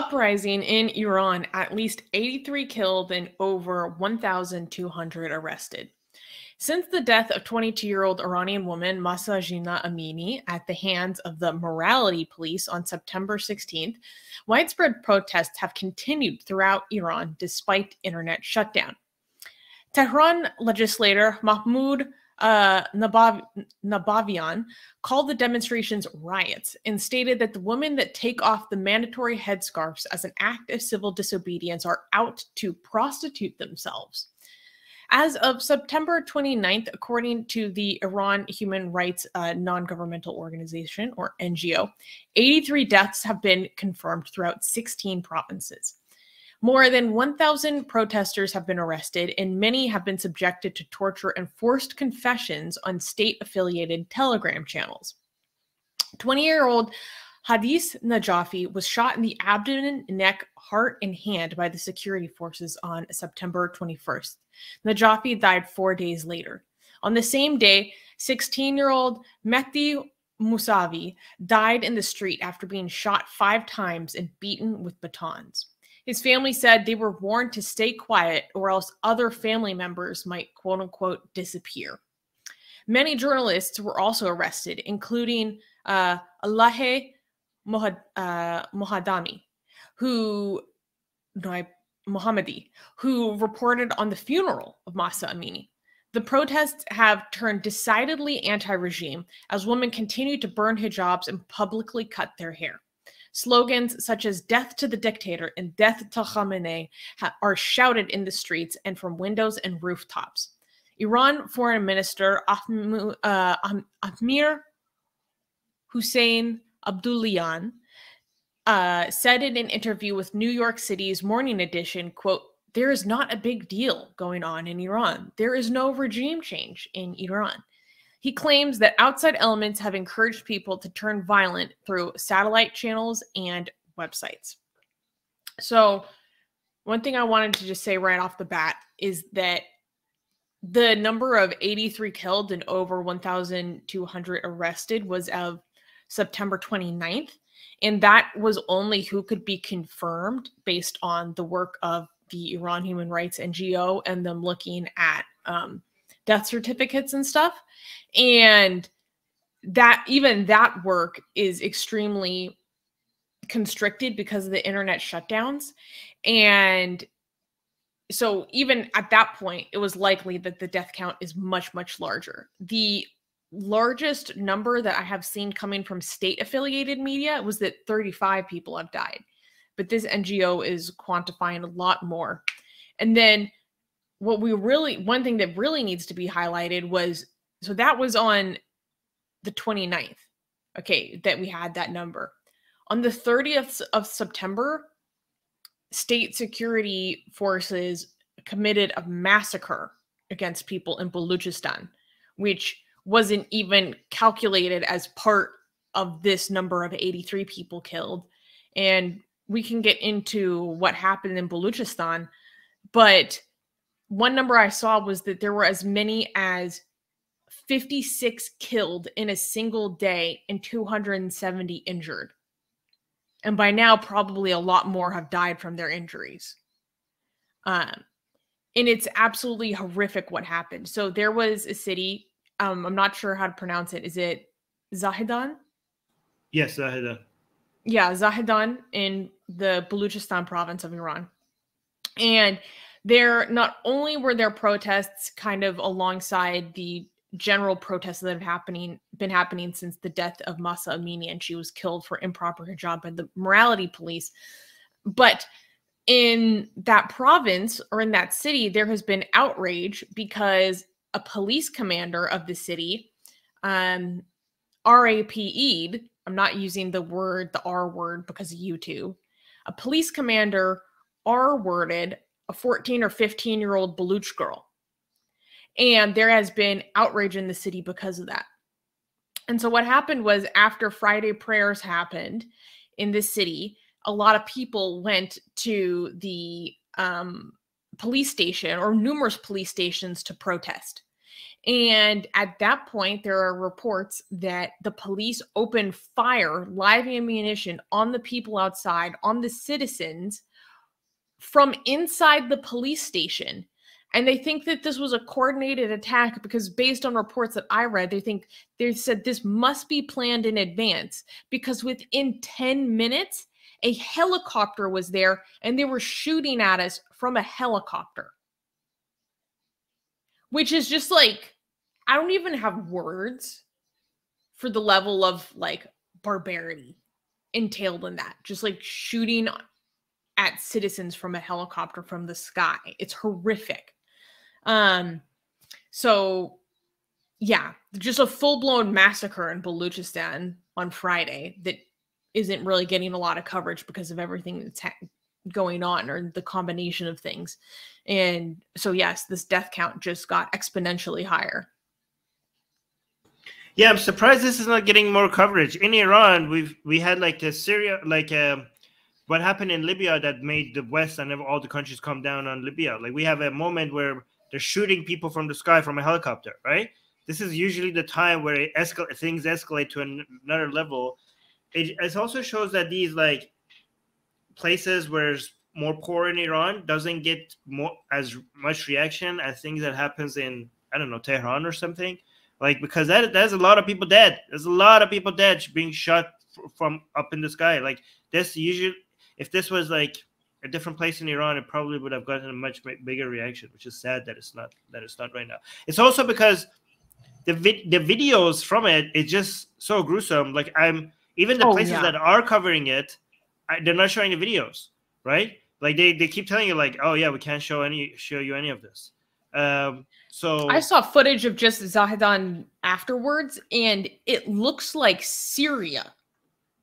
uprising in Iran, at least 83 killed and over 1,200 arrested. Since the death of 22-year-old Iranian woman Mahsa Jina Amini at the hands of the morality police on September 16th, widespread protests have continued throughout Iran despite internet shutdown. Tehran legislator Mahmoud Nabavian called the demonstrations riots and stated that the women that take off the mandatory headscarves as an act of civil disobedience are out to prostitute themselves. As of September 29th, according to the Iran Human Rights non-governmental organization, or NGO, 83 deaths have been confirmed throughout 16 provinces. More than 1,000 protesters have been arrested, and many have been subjected to torture and forced confessions on state-affiliated Telegram channels. 20-year-old Hadis Najafi was shot in the abdomen, neck, heart, and hand by the security forces on September 21st. Najafi died 4 days later. On the same day, 16-year-old Mehdi Mousavi died in the street after being shot 5 times and beaten with batons. His family said they were warned to stay quiet or else other family members might, quote unquote, disappear. Many journalists were also arrested, including Alahe Mohadami, who reported on the funeral of Mahsa Amini. The protests have turned decidedly anti-regime as women continue to burn hijabs and publicly cut their hair. Slogans such as "Death to the Dictator" and "Death to Khamenei" are shouted in the streets and from windows and rooftops. Iran Foreign Minister Amir Hussein Abdollahian said in an interview with New York City's Morning Edition, quote, "There is not a big deal going on in Iran. There is no regime change in Iran." He claims that outside elements have encouraged people to turn violent through satellite channels and websites. So one thing I wanted to just say right off the bat is that the number of 83 killed and over 1,200 arrested was of September 29th. And that was only who could be confirmed based on the work of the Iran Human Rights NGO and them looking at death certificates and stuff. And that, even that work is extremely constricted because of the internet shutdowns. And so even at that point, it was likely that the death count is much, much larger. The largest number that I have seen coming from state affiliated media was that 35 people have died, but this NGO is quantifying a lot more. And then one thing that really needs to be highlighted was, so that was on the 29th, okay, that we had that number. On the 30th of September, state security forces committed a massacre against people in Balochistan, which wasn't even calculated as part of this number of 83 people killed. And we can get into what happened in Balochistan, but one number I saw was that there were as many as 56 killed in a single day and 270 injured. And by now, probably a lot more have died from their injuries. And it's absolutely horrific what happened. So there was a city, I'm not sure how to pronounce it. Is it Zahedan? Yes, Zahedan. Yeah, Zahedan in the Balochistan province of Iran. And there, not only were there protests kind of alongside the general protests that have been happening since the death of Mahsa Amini, and she was killed for improper hijab by the morality police, but in that province or in that city, there has been outrage because a police commander of the city, RAPE'd, I'm not using the word, the R word, because of YouTube, a police commander R-worded a 14 or 15-year-old Baloch girl. And there has been outrage in the city because of that. And so what happened was, after Friday prayers happened in the city, a lot of people went to the police station, or numerous police stations, to protest. And at that point, there are reports that the police opened fire, live ammunition, on the people outside, on the citizens from inside the police station. And they think that this was a coordinated attack because based on reports that I read, they said this must be planned in advance because within 10 minutes, a helicopter was there and they were shooting at us from a helicopter. Which is just like, I don't even have words for the level of like barbarity entailed in that. Just like shooting at citizens from a helicopter from the sky. It's horrific. So yeah, just a full-blown massacre in Balochistan on Friday that isn't really getting a lot of coverage because of everything that's going on or the combination of things. And so yes, this death count just got exponentially higher. Yeah, I'm surprised this is not getting more coverage. In Iran, we had like the Syria, like what happened in Libya that made the West and all the countries come down on Libya. Like we have a moment where they're shooting people from the sky from a helicopter, right? This is usually the time where it things escalate to another level. It also shows that these like places where it's more poor in Iran doesn't get as much reaction as things that happens in, I don't know, Tehran or something. Like, because that's a lot of people dead. There's a lot of people dead being shot from up in the sky. Like, this usually, if this was like a different place in Iran, it probably would have gotten a much bigger reaction, which is sad that it's not right now. It's also because the videos from it, it's just so gruesome. Like, even the places that are covering it, they're not showing the videos, right? Like they keep telling you, like, oh yeah, we can't show you any of this. So I saw footage of just Zahedan afterwards, and it looks like Syria.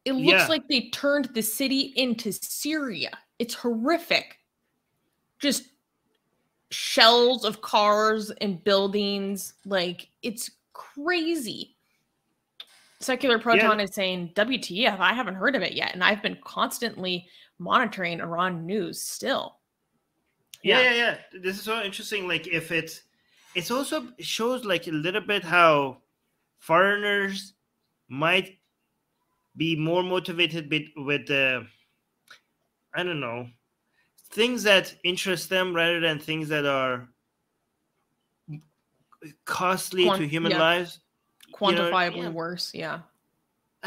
It looks like they turned the city into Syria. It's horrific. Just shells of cars and buildings. Like, it's crazy. Secular Proton is saying, WTF, I haven't heard of it yet. And I've been constantly monitoring Iran news still. Yeah. This is so interesting. Like, if it also shows like a little bit how foreigners might be more motivated with the, I don't know, things that interest them rather than things that are costly to human lives. Quantifiably worse, I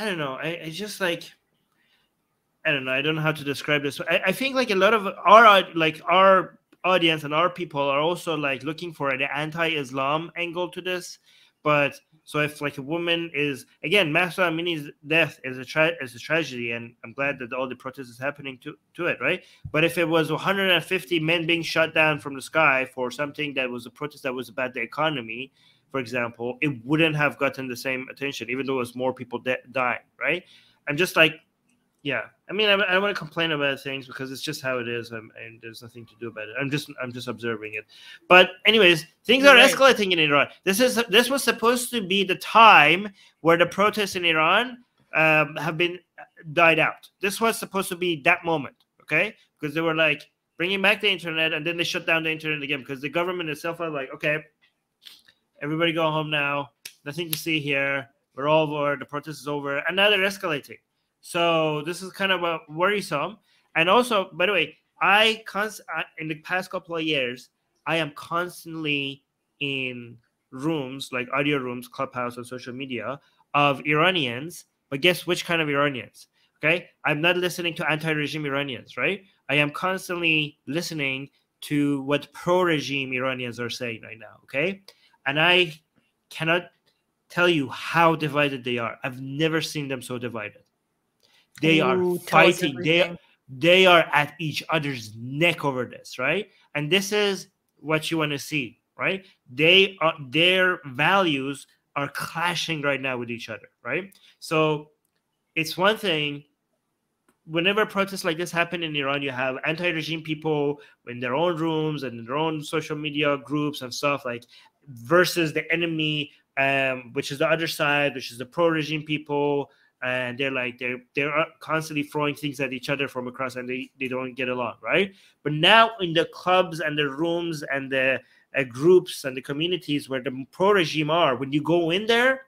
don't know. I just like, I don't know. I don't know how to describe this. I think like a lot of our audience and our people are also like looking for an anti-Islam angle to this. But so if like a woman is, again, Mahsa Amini's death is a tragedy, and I'm glad that all the protest is happening to it, right? But if it was 150 men being shot down from the sky for something that was a protest that was about the economy, for example, it wouldn't have gotten the same attention, even though it was more people dying, right? I'm just like, yeah. I mean, I don't want to complain about things because it's just how it is, and there's nothing to do about it. I'm just observing it. But anyways, things are escalating in Iran. This was supposed to be the time where the protests in Iran have been died out. This was supposed to be that moment, okay? Because they were like bringing back the internet, and then they shut down the internet again because the government itself was like, okay, everybody go home now. Nothing to see here. We're all over. The protest is over. And now they're escalating. So this is kind of a worrisome. And also, by the way, in the past couple of years, I am constantly in rooms, like audio rooms, Clubhouse, or social media, of Iranians. But guess which kind of Iranians? Okay? I'm not listening to anti-regime Iranians, right? I am constantly listening to what pro-regime Iranians are saying right now, okay? And I cannot tell you how divided they are. I've never seen them so divided. They are fighting. They are at each other's neck over this, right? And this is what you want to see, right? Their values are clashing right now with each other, right? So it's one thing. Whenever protests like this happen in Iran, you have anti-regime people in their own rooms and in their own social media groups and stuff like versus the enemy, which is the other side, which is the pro-regime people, and they're constantly throwing things at each other from across, and they don't get along, right? But now in the clubs and the rooms and the groups and the communities where the pro-regime are, when you go in there,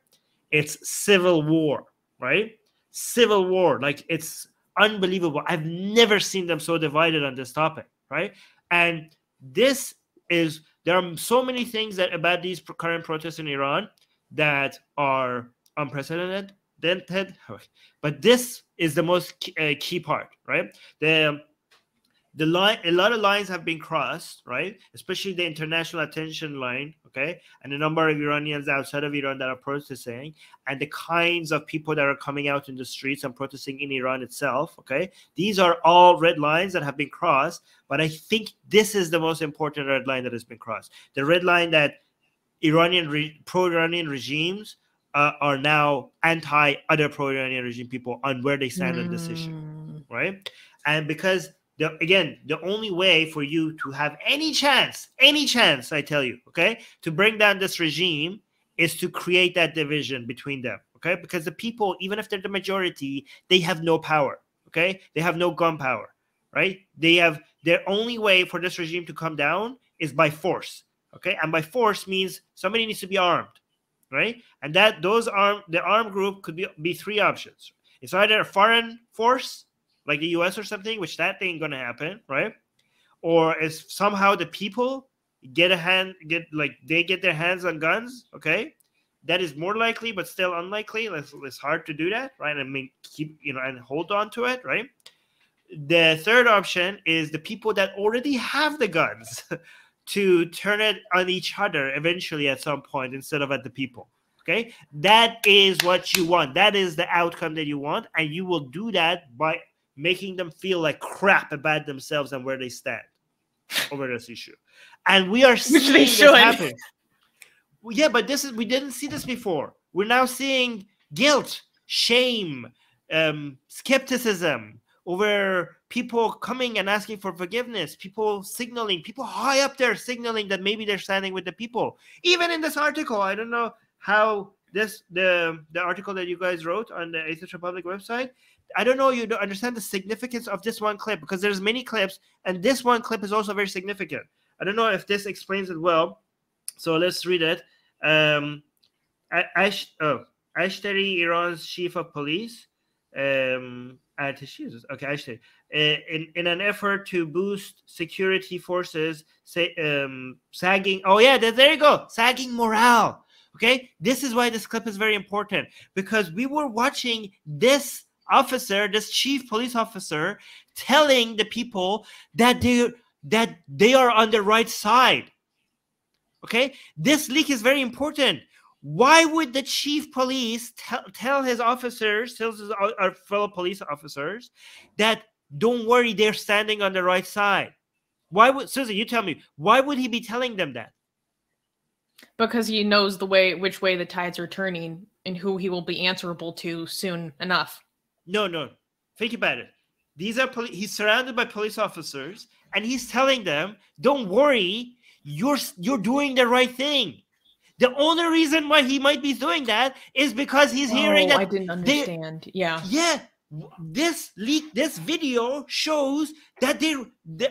it's civil war, right? Civil war. Like, it's unbelievable. I've never seen them so divided on this topic, right? And this is, there are so many things that about these current protests in Iran that are unprecedented, but this is the most key part, right? The line, a lot of lines have been crossed, right? Especially the international attention line, okay? And the number of Iranians outside of Iran that are protesting, and the kinds of people that are coming out in the streets and protesting in Iran itself, okay? These are all red lines that have been crossed, but I think this is the most important red line that has been crossed. The red line that pro-Iranian regimes are now anti other pro-Iranian regime people on where they stand on this issue, right? And because again, the only way for you to have any chance, I tell you, okay, to bring down this regime is to create that division between them, okay? Because the people, even if they're the majority, they have no power, okay? They have no gun power, right? They have, their only way for this regime to come down is by force, okay? And by force means somebody needs to be armed, right? And that those armed, the armed group could be three options. It's either a foreign force, like the U.S. or something, which that ain't gonna happen, right? Or if somehow the people get their hands on guns, okay? That is more likely, but still unlikely. It's hard to do that, right? I mean, keep, you know, and hold on to it, right? The third option is the people that already have the guns to turn it on each other eventually at some point instead of at the people. Okay, that is what you want. That is the outcome that you want, and you will do that by making them feel like crap about themselves and where they stand over this issue. And we are seeing this happen. Well, yeah, but this is, we didn't see this before. We're now seeing guilt, shame, skepticism over people coming and asking for forgiveness, people signaling, people high up there signaling that maybe they're standing with the people. Even in this article, I don't know how this, the article that you guys wrote on the Atheist Republic website, I don't know, you don't understand the significance of this one clip, because there's many clips, and this one clip is also very significant. I don't know if this explains it well, so let's read it. Ashtari, Iran's chief of police, Ashtari, in an effort to boost security forces, sagging morale. Okay, this is why this clip is very important, because we were watching this officer, this chief police officer, telling the people that they are on the right side. Okay, this leak is very important. Why would the chief police tell his officers, tell our fellow police officers, that don't worry, they're standing on the right side? Why would, Susan, you tell me, why would he be telling them that? Because he knows the way, which way the tides are turning, and who he will be answerable to soon enough. No. Think about it. These are he's surrounded by police officers, and he's telling them, "Don't worry, you're doing the right thing." The only reason why he might be doing that is because he's hearing that. I didn't understand. Yeah. This leak, this video shows that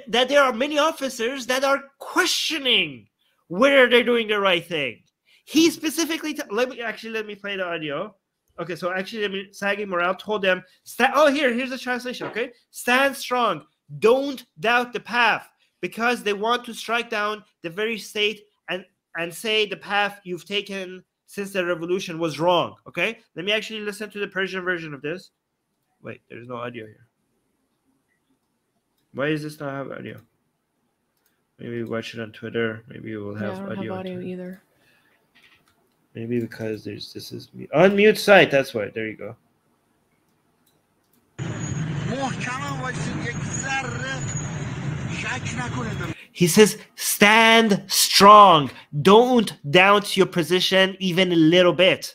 that there are many officers that are questioning whether they're doing the right thing. He specifically, let me play the audio. Okay, so actually, sagging morale told them, here's the translation, okay? Stand strong, don't doubt the path, because they want to strike down the very state and say the path you've taken since the revolution was wrong, okay? Let me actually listen to the Persian version of this. Wait, there's no audio here. Why does this not have audio? Maybe watch it on Twitter. Maybe it will have audio. I don't have audio either. Maybe because this is unmute site, that's why. There you go. He says, stand strong. Don't doubt your position even a little bit.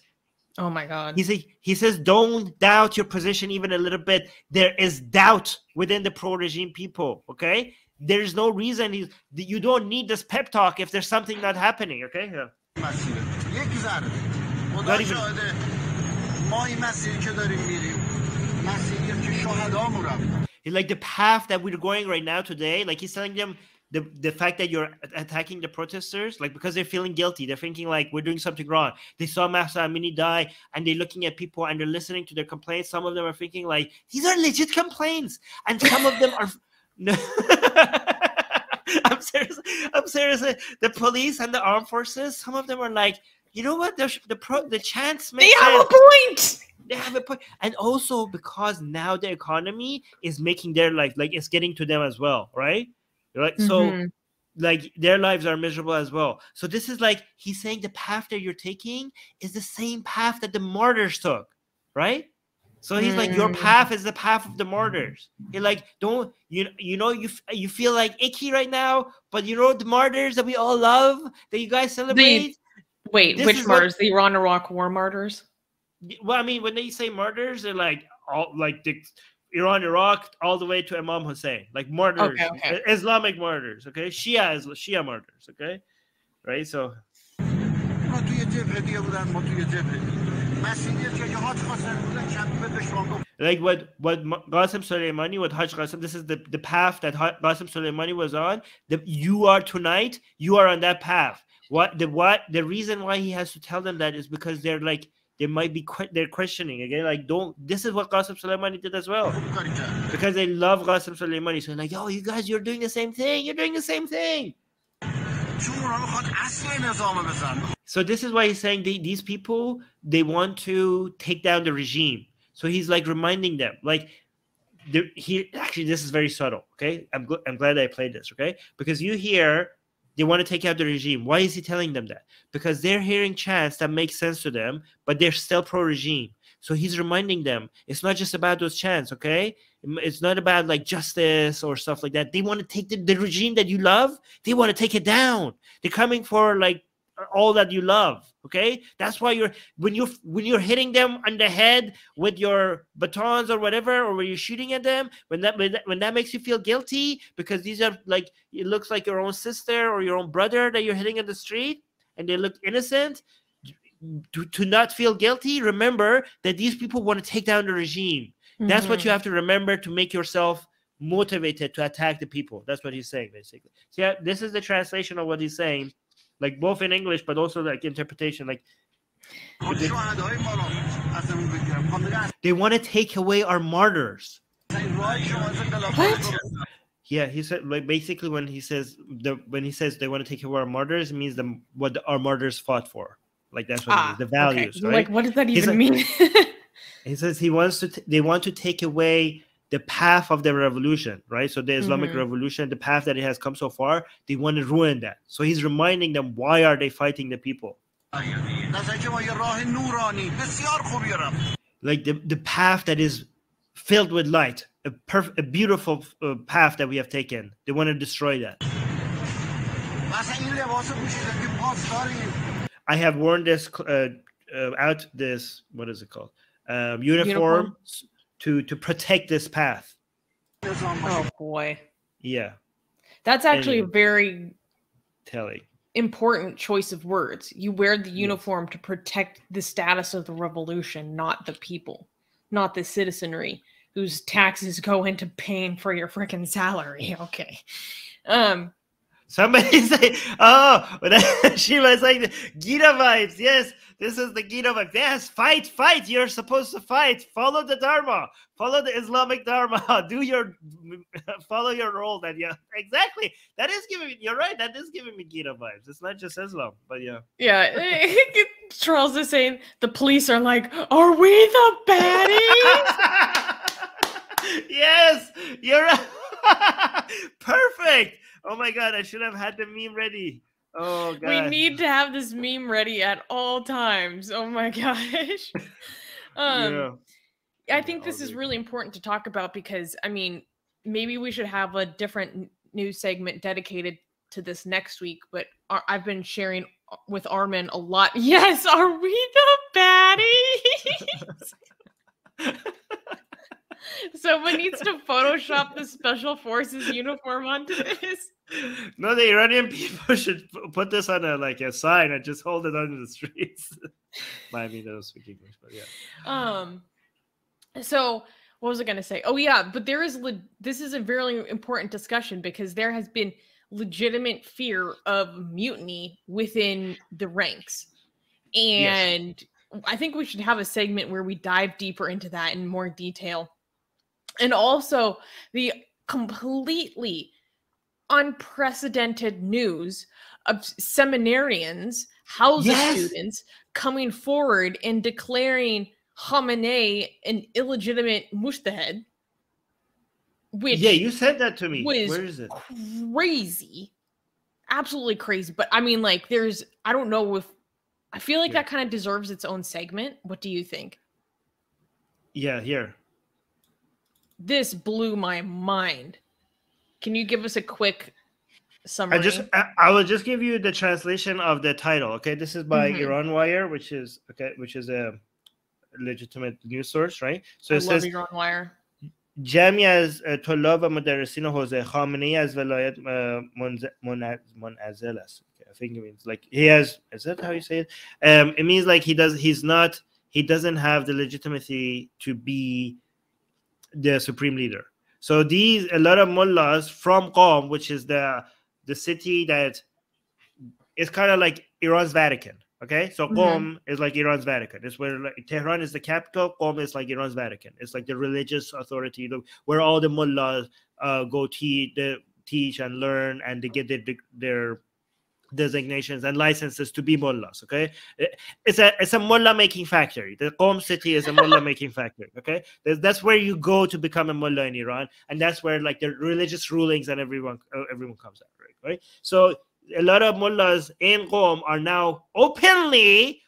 Oh my God. He says, don't doubt your position even a little bit. There is doubt within the pro-regime people, okay? There's no reason you don't need this pep talk if there's something not happening, okay? Yeah. Not even. Like the path that we're going right now today, like he's telling them the fact that you're attacking the protesters, like, because they're feeling guilty. They're thinking, like, we're doing something wrong. They saw Mahsa Amini die, and they're looking at people, and they're listening to their complaints. Some of them are thinking, like, these are legit complaints. And some of them are... No. I'm serious. The police and the armed forces, some of them are like, you know what? The chants make sense. They have a point. They have a point. And also because now the economy is making their life, like, it's getting to them as well, right? Right. Mm-hmm. So, like, their lives are miserable as well. So this is like, he's saying the path that you're taking is the same path that the martyrs took, right? So he's like, your path is the path of the martyrs. He like, don't you feel like icky right now, but you know the martyrs that we all love that you guys celebrate. Which martyrs? Like, the Iran-Iraq War martyrs? Well, I mean, when they say martyrs, they're like all like the Iran-Iraq all the way to Imam Hussein, like martyrs, okay. Islamic martyrs, okay, Shia martyrs, okay, right? So. Like what Qasem Soleimani, what Haj Qasem, this is the path that Qasem Soleimani was on. You are on that path. The reason why he has to tell them that is because they're like, they might be they're questioning again. Like, this is what Qasem Soleimani did as well, because they love Qasem Soleimani. So like, yo, you guys, you're doing the same thing. You're doing the same thing. So this is why he's saying these people, they want to take down the regime. So he's like reminding them, like, he actually, this is very subtle. Okay, I'm glad I played this. Okay, because you hear they want to take out the regime. Why is he telling them that? Because they're hearing chants that make sense to them, but they're still pro-regime. So he's reminding them, it's not just about those chants, okay? It's not about like justice or stuff like that. They want to take the regime that you love, they want to take it down. They're coming for like all that you love, okay? That's why when you're hitting them on the head with your batons or whatever, or when you're shooting at them, when that makes you feel guilty, because these are like, it looks like your own sister or your own brother that you're hitting on the street, and they look innocent. To not feel guilty, remember that these people want to take down the regime. That's what you have to remember to make yourself motivated to attack the people. That's what he's saying, basically. So yeah, this is the translation of what he's saying, like both in English, but also like interpretation. Like they want to take away our martyrs. What? Yeah, he said, like, basically when he says they want to take away our martyrs, it means our martyrs fought for. Like, that's what it is, the values, okay. Right? Like, what does that even mean? He says he wants to. They want to take away the path of the revolution, right? So the Islamic revolution, the path that it has come so far, they want to ruin that. So he's reminding them, why are they fighting the people? Like the path that is filled with light, a beautiful path that we have taken. They want to destroy that. I have worn this what is it called? Uniform to protect this path. Oh boy. Yeah. That's actually a very telling, important choice of words. You wear the uniform to protect the status of the revolution, not the people, not the citizenry whose taxes go into paying for your freaking salary. Okay. Somebody say, oh, she was like, the Gita vibes. Yes, this is the Gita vibes. Yes, fight, fight. You're supposed to fight. Follow the Dharma. Follow the Islamic Dharma. Follow your role. That, yeah, exactly. That is giving me, you're right. That is giving me Gita vibes. It's not just Islam, but yeah. Yeah. Charles is saying, the police are like, are we the baddies? Yes, you're right. Perfect. Oh my God, I should have had the meme ready. Oh God. We need to have this meme ready at all times. Oh my gosh. I think this is really important to talk about because, I mean, maybe we should have a different news segment dedicated to this next week, but I've been sharing with Armin a lot. Yes, are we the baddies? Someone needs to Photoshop the Special Forces uniform onto this. No, the Iranian people should put this on a sign and just hold it under the streets. I mean, they don't speak English, but yeah. So what was I going to say? Oh yeah, but this is a very important discussion because there has been legitimate fear of mutiny within the ranks. And yes. I think we should have a segment where we dive deeper into that in more detail. And also the completely unprecedented news of seminarians, housing yes. students coming forward and declaring Khamenei an illegitimate mujtahid. Which yeah, you said that to me. Where is it? Crazy. Absolutely crazy. But I mean, like, there's, I don't know if, I feel like that kind of deserves its own segment. What do you think? Yeah, here. This blew my mind. Can you give us a quick summary? I will just give you the translation of the title. Okay, this is by Iran Wire, which is a legitimate news source, right? So it says Iran Wire. جمعی از طلاب و مدرسین حوزه خامنه‌ای از ولایت منعزل است. I think it means like he has. Is that how you say it? It means like he does. He's not. He doesn't have the legitimacy to be the supreme leader. So these a lot of mullahs from Qom, which is the city that is kind of like Iran's Vatican. Okay, so Qom is like Iran's Vatican. It's where like, Tehran is the capital. Qom is like Iran's Vatican. It's like the religious authority where all the mullahs go teach and learn, and they get their designations and licenses to be mullahs. Okay, it's a mullah making factory. The Qom city is a mullah making factory. Okay, that's where you go to become a mullah in Iran, and that's where like the religious rulings and everyone comes out. Right. So a lot of mullahs in Qom are now openly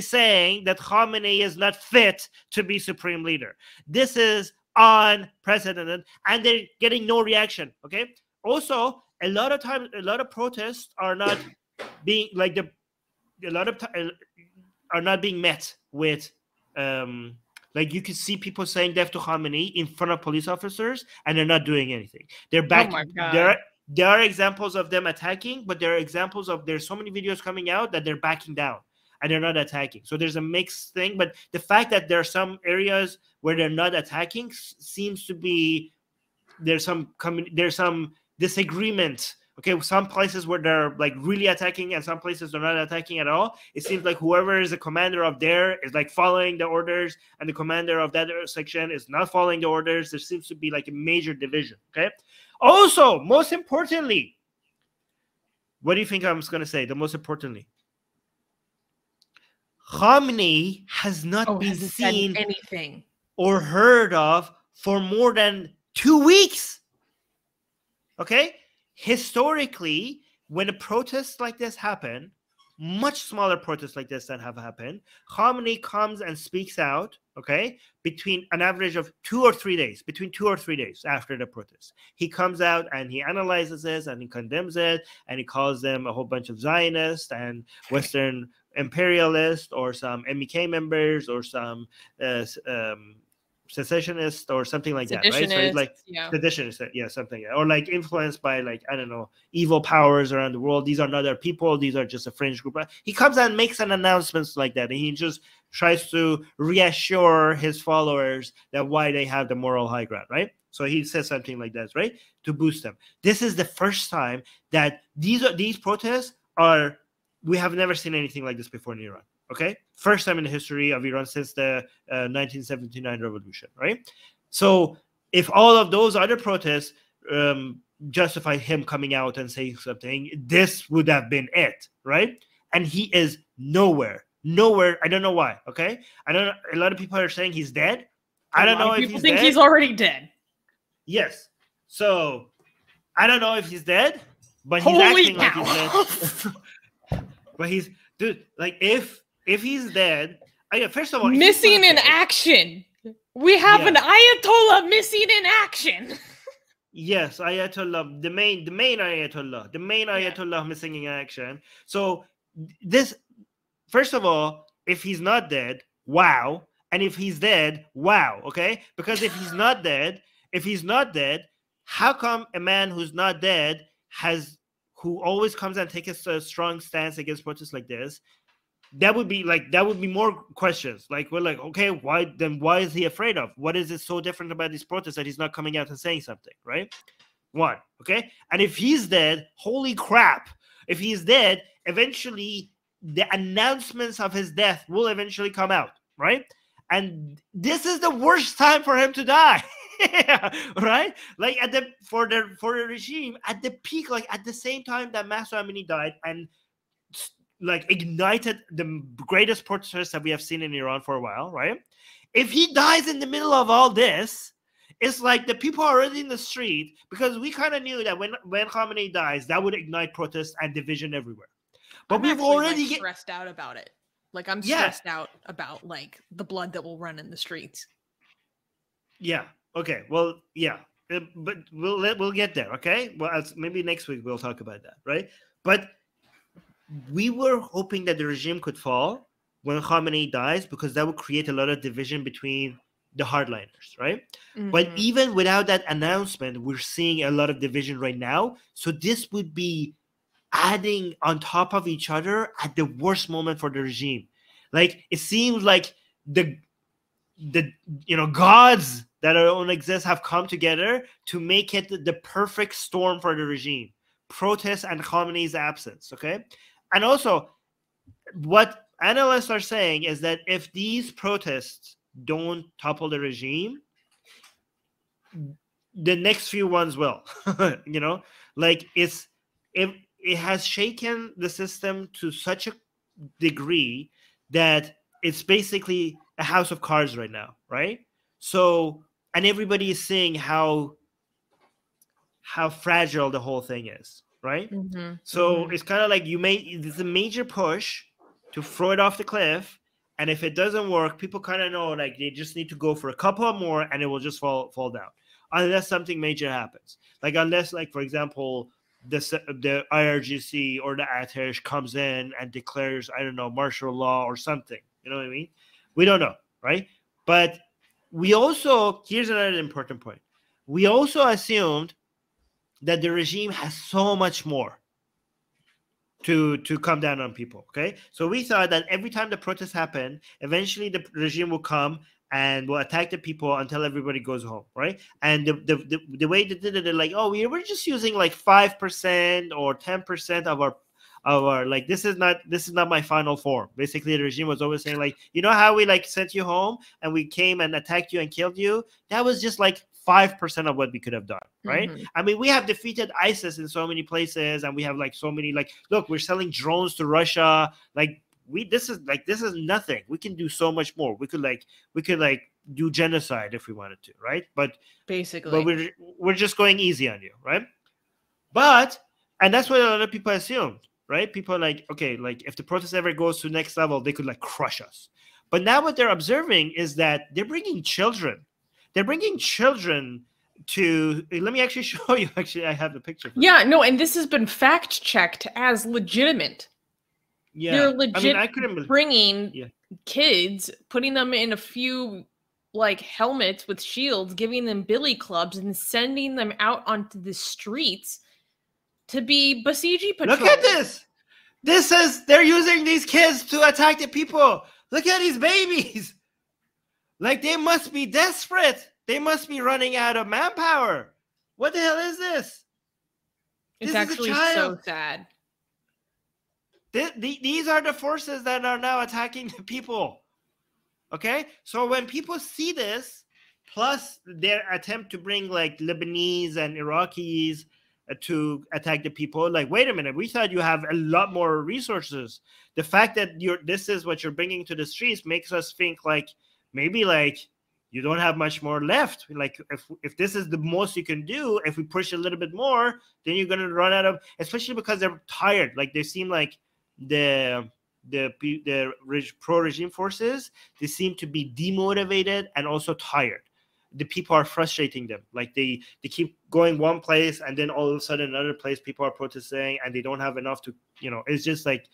saying that Khamenei is not fit to be supreme leader. This is unprecedented, and they're getting no reaction. Okay. Also, a lot of times, a lot of protests are not being like are not being met with like you can see people saying death to Khamenei in front of police officers, and they're not doing anything. They're back. Oh my God. There are examples of them attacking, but there are examples of there's so many videos coming out that they're backing down and they're not attacking. So there's a mixed thing. But the fact that there are some areas where they're not attacking seems to be there's some disagreement. Okay, some places where they're like really attacking and some places they're not attacking at all. It seems like whoever is the commander of there is like following the orders, and the commander of that section is not following the orders. There seems to be like a major division. Okay. Also, most importantly, what do you think I'm going to say? The most importantly, Khamenei has not been seen anything or heard of for more than 2 weeks. Okay. Historically, when a protest like this happen, much smaller protests like this that have happened, Khamenei comes and speaks out, okay, between an average of 2 or 3 days, between 2 or 3 days after the protest. He comes out and he analyzes this and he condemns it and he calls them a whole bunch of Zionists and Western imperialists or some MEK members or some secessionist or something like that, right? So it's like seditionist, yeah, something, or like influenced by like I don't know, evil powers around the world. These are not our people; these are just a fringe group. He comes and makes an announcement like that, and he just tries to reassure his followers that why they have the moral high ground, right? So he says something like that, right, to boost them. This is the first time that these protests are. We have never seen anything like this before in Iran. Okay, first time in the history of Iran since the 1979 revolution, right? So if all of those other protests justify him coming out and saying something, this would have been it, right? And he is nowhere. I don't know why. Okay, I don't know. A lot of people are saying he's dead. I don't know if people think he's already dead. Yes, so I don't know if he's dead, but he's acting like he's dead. But he's, dude, like if he's dead, first of all, missing in action. We have an Ayatollah missing in action. Yes, Ayatollah, the main Ayatollah, missing in action. So this, first of all, if he's not dead, wow. And if he's dead, wow. Okay, because if he's not dead, how come a man who's not dead who always comes and takes a strong stance against protests like this? That would be more questions. Like we're like, okay, why then? Why is he afraid of? What is it so different about these protests that he's not coming out and saying something? Right? One. Okay? And if he's dead, holy crap. If he's dead, eventually the announcements of his death will eventually come out, right? And this is the worst time for him to die. Right? Like at the for the regime, at the peak, like at the same time that Mahsa Amini died and like ignited the greatest protests that we have seen in Iran for a while, right? If he dies in the middle of all this, it's like the people are already in the street, because we kind of knew that when Khamenei dies, that would ignite protests and division everywhere. But I'm we've already like, stressed out about it. Like I'm stressed out about like the blood that will run in the streets. Yeah. Okay. Well, yeah. But we'll get there. Okay. Well, maybe next week we'll talk about that, right? But we were hoping that the regime could fall when Khamenei dies, because that would create a lot of division between the hardliners, right? Mm-hmm. But even without that announcement, we're seeing a lot of division right now. So this would be adding on top of each other at the worst moment for the regime. Like it seems like the you know gods that don't exist have come together to make it the perfect storm for the regime. Protests and Khamenei's absence, okay? And also, what analysts are saying is that if these protests don't topple the regime, the next few ones will. You know, like it has shaken the system to such a degree that it's basically a house of cards right now, right? So, and everybody is seeing how fragile the whole thing is, right? Mm-hmm. So it's kind of like it's a major push to throw it off the cliff. And if it doesn't work, people kind of know like they just need to go for a couple more and it will just fall down. Unless something major happens. Like unless like, for example, the IRGC or the Atesh comes in and declares, I don't know, martial law or something. You know what I mean? We don't know, right? But we also, here's another important point. We also assumed that the regime has so much more to come down on people, okay? So we thought that every time the protests happen, eventually the regime will come and will attack the people until everybody goes home, right? And the way they did it, they're like, oh, we were just using like 5% or 10% of our like, this is not my final form. Basically, the regime was always saying like, you know how we like sent you home and we came and attacked you and killed you? That was just like 5% of what we could have done, right? Mm-hmm. I mean, we have defeated ISIS in so many places, and we have like so many like, look, we're selling drones to Russia. Like this is nothing. We can do so much more. We could do genocide if we wanted to, right? But basically, we're just going easy on you, right? And that's what a lot of people assumed, right? People are like, okay, like if the protest ever goes to next level, they could like crush us. But now what they're observing is that they're bringing children. They're bringing children to, let me actually show you. Actually, I have the picture. Yeah, no, and this has been fact-checked as legitimate. Yeah, they're legit. I mean, I couldn't bringing kids, putting them in a few like helmets with shields, giving them billy clubs, and sending them out onto the streets to be besieging patrol. Look at this. This is, they're using these kids to attack the people. Look at these babies. Like, they must be desperate. They must be running out of manpower. What the hell is this? It's actually so sad. These are the forces that are now attacking the people. Okay? So when people see this, plus their attempt to bring, like, Lebanese and Iraqis to attack the people, like, wait a minute, we thought you have a lot more resources. The fact that this is what you're bringing to the streets makes us think, like, maybe like you don't have much more left. Like if this is the most you can do, if we push a little bit more, then you're gonna run out of. Especially because they're tired. Like they seem like the pro-regime forces. They seem to be demotivated and also tired. The people are frustrating them. Like they keep going one place and then all of a sudden another place. People are protesting and they don't have enough to. You know, it's just like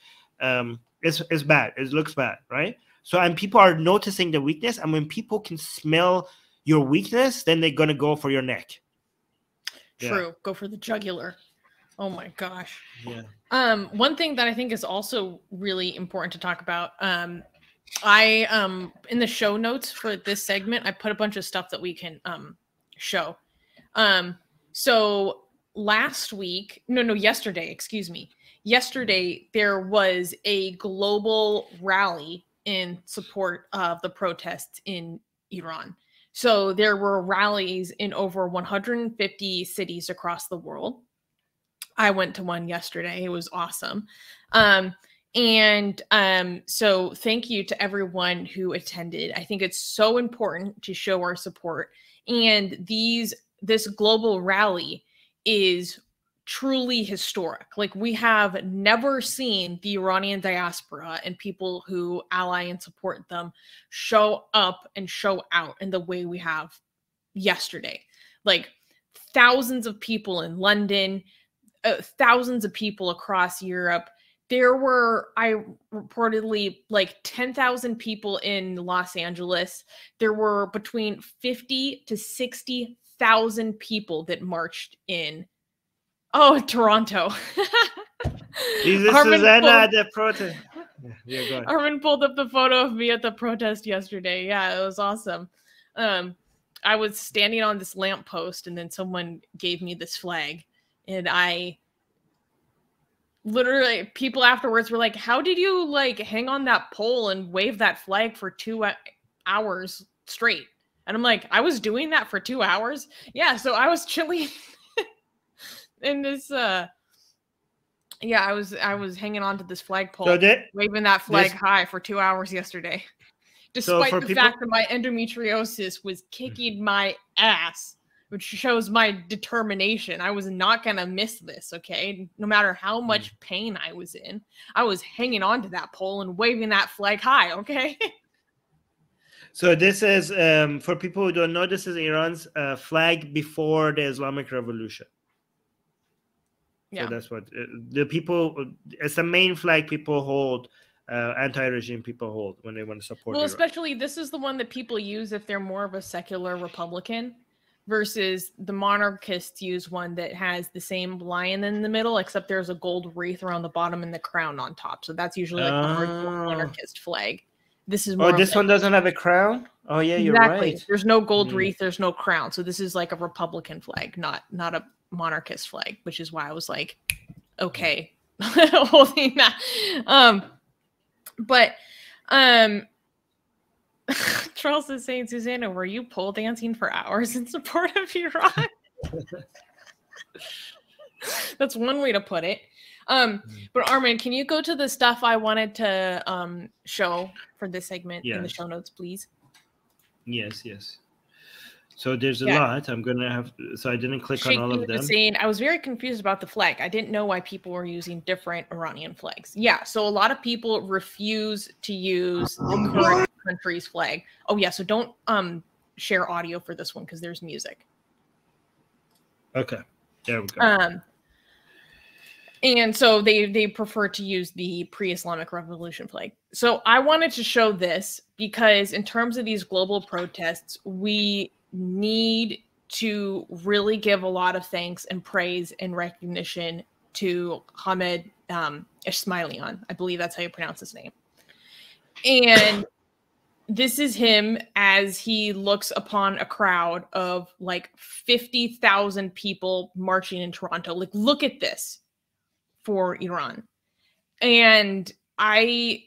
it's bad. It looks bad, right? So, and people are noticing the weakness. And when people can smell your weakness, then they're going to go for your neck. True. Yeah. Go for the jugular. Oh, my gosh. Yeah. One thing that I think is also really important to talk about. In the show notes for this segment, I put a bunch of stuff that we can show. So last week, yesterday, excuse me. Yesterday, there was a global rally in support of the protests in Iran. So there were rallies in over 150 cities across the world. I went to one yesterday. It was awesome. So thank you to everyone who attended. I think it's so important to show our support. And this global rally is truly historic. Like, we have never seen the Iranian diaspora and people who ally and support them show up and show out in the way we have yesterday. Like, thousands of people in London, thousands of people across Europe. There were, I reportedly, like 10,000 people in Los Angeles. There were between 50 to 60,000 people that marched in Toronto. Jesus, Susanna, the protest. Yeah, Armin pulled up the photo of me at the protest yesterday. Yeah, it was awesome. I was standing on this lamppost, and then someone gave me this flag, and I literally, people afterwards were like, "How did you like hang on that pole and wave that flag for 2 hours straight?" And I'm like, "I was doing that for 2 hours. Yeah, so I was chilling." And this, yeah, I was hanging on to this flagpole, waving that flag high for 2 hours yesterday, despite the fact that my endometriosis was kicking my ass, which shows my determination. I was not gonna miss this, okay? No matter how much pain I was in, I was hanging on to that pole and waving that flag high, okay? So this is, for people who don't know, this is Iran's flag before the Islamic Revolution. Yeah. So that's what the people, it's the main flag people hold, anti-regime people hold when they want to support. Well, Iran. Especially this is the one that people use if they're more of a secular Republican, versus the monarchists use one that has the same lion in the middle, except there's a gold wreath around the bottom and the crown on top. So that's usually like the hardcore monarchist flag. This is more this one doesn't have a crown. Oh yeah, you're right. There's no gold wreath. There's no crown. So this is like a Republican flag, not a monarchist flag, which is why I was like, okay, holding that. Charles is saying, Susanna, were you pole dancing for hours in support of Iran? That's one way to put it. But Armin, can you go to the stuff I wanted to show for this segment in the show notes, please? Yes. So there's a lot. I'm going to have to, so I didn't click on all of them. I was very confused about the flag. I didn't know why people were using different Iranian flags. Yeah, so a lot of people refuse to use the current country's flag. Oh, yeah, so don't share audio for this one because there's music. Okay, there we go. And so they prefer to use the pre-Islamic Revolution flag. So I wanted to show this because in terms of these global protests, we need to really give a lot of thanks and praise and recognition to Hamid Esmailian. I believe that's how you pronounce his name. And this is him as he looks upon a crowd of like 50,000 people marching in Toronto. Like, look at this for Iran. And I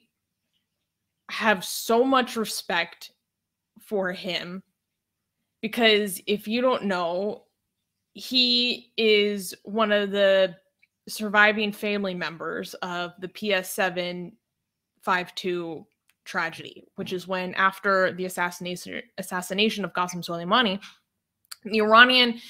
have so much respect for him. Because if you don't know, he is one of the surviving family members of the PS752 tragedy, which is when, after the assassination of Qasem Soleimani, the Iranian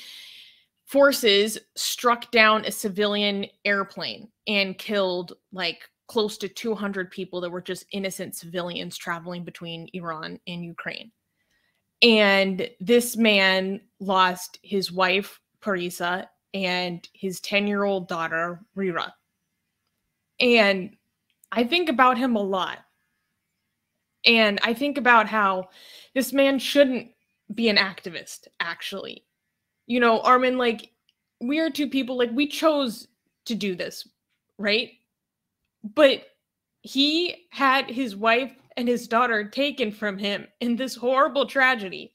forces struck down a civilian airplane and killed like close to 200 people that were just innocent civilians traveling between Iran and Ukraine. And this man lost his wife, Parisa, and his 10-year-old daughter, Rira. And I think about him a lot. And I think about how this man shouldn't be an activist, actually. You know, Armin, like, we are two people, like, we chose to do this, right? But he had his wife and his daughter taken from him in this horrible tragedy.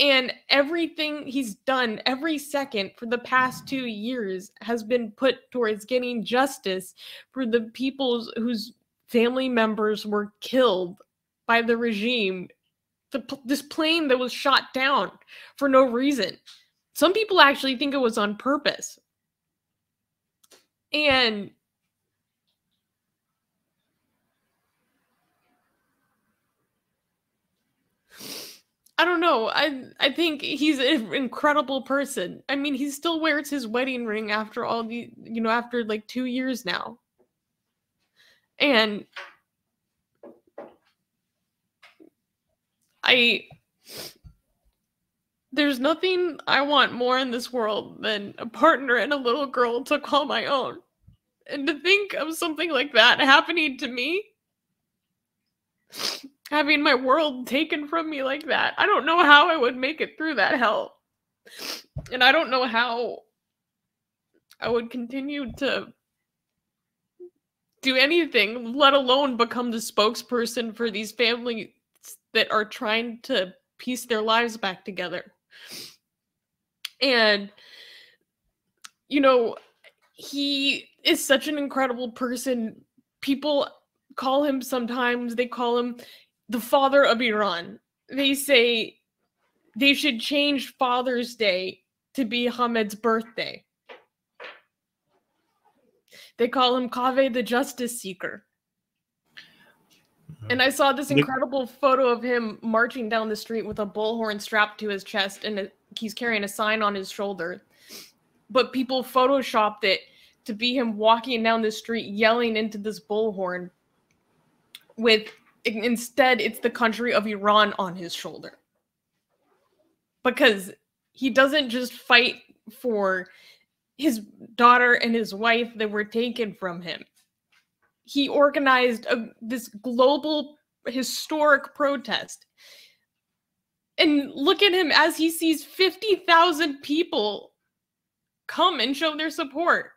And everything he's done, every second for the past 2 years, has been put towards getting justice for the people whose family members were killed by the regime. This plane that was shot down for no reason. Some people actually think it was on purpose. And I don't know. I think he's an incredible person. I mean, he still wears his wedding ring after all the, you know, after like 2 years now. And there's nothing I want more in this world than a partner and a little girl to call my own. And to think of something like that happening to me, having my world taken from me like that. I don't know how I would make it through that hell. And I don't know how I would continue to do anything, let alone become the spokesperson for these families that are trying to piece their lives back together. And, you know, he is such an incredible person. People call him sometimes, they call him the father of Iran. They say they should change Father's Day to be Hamid's birthday. They call him Kaveh the Justice Seeker. And I saw this incredible photo of him marching down the street with a bullhorn strapped to his chest, and he's carrying a sign on his shoulder. But people photoshopped it to be him walking down the street yelling into this bullhorn. With instead, it's the country of Iran on his shoulder, because he doesn't just fight for his daughter and his wife that were taken from him. He organized this global historic protest, and look at him as he sees 50,000 people come and show their support.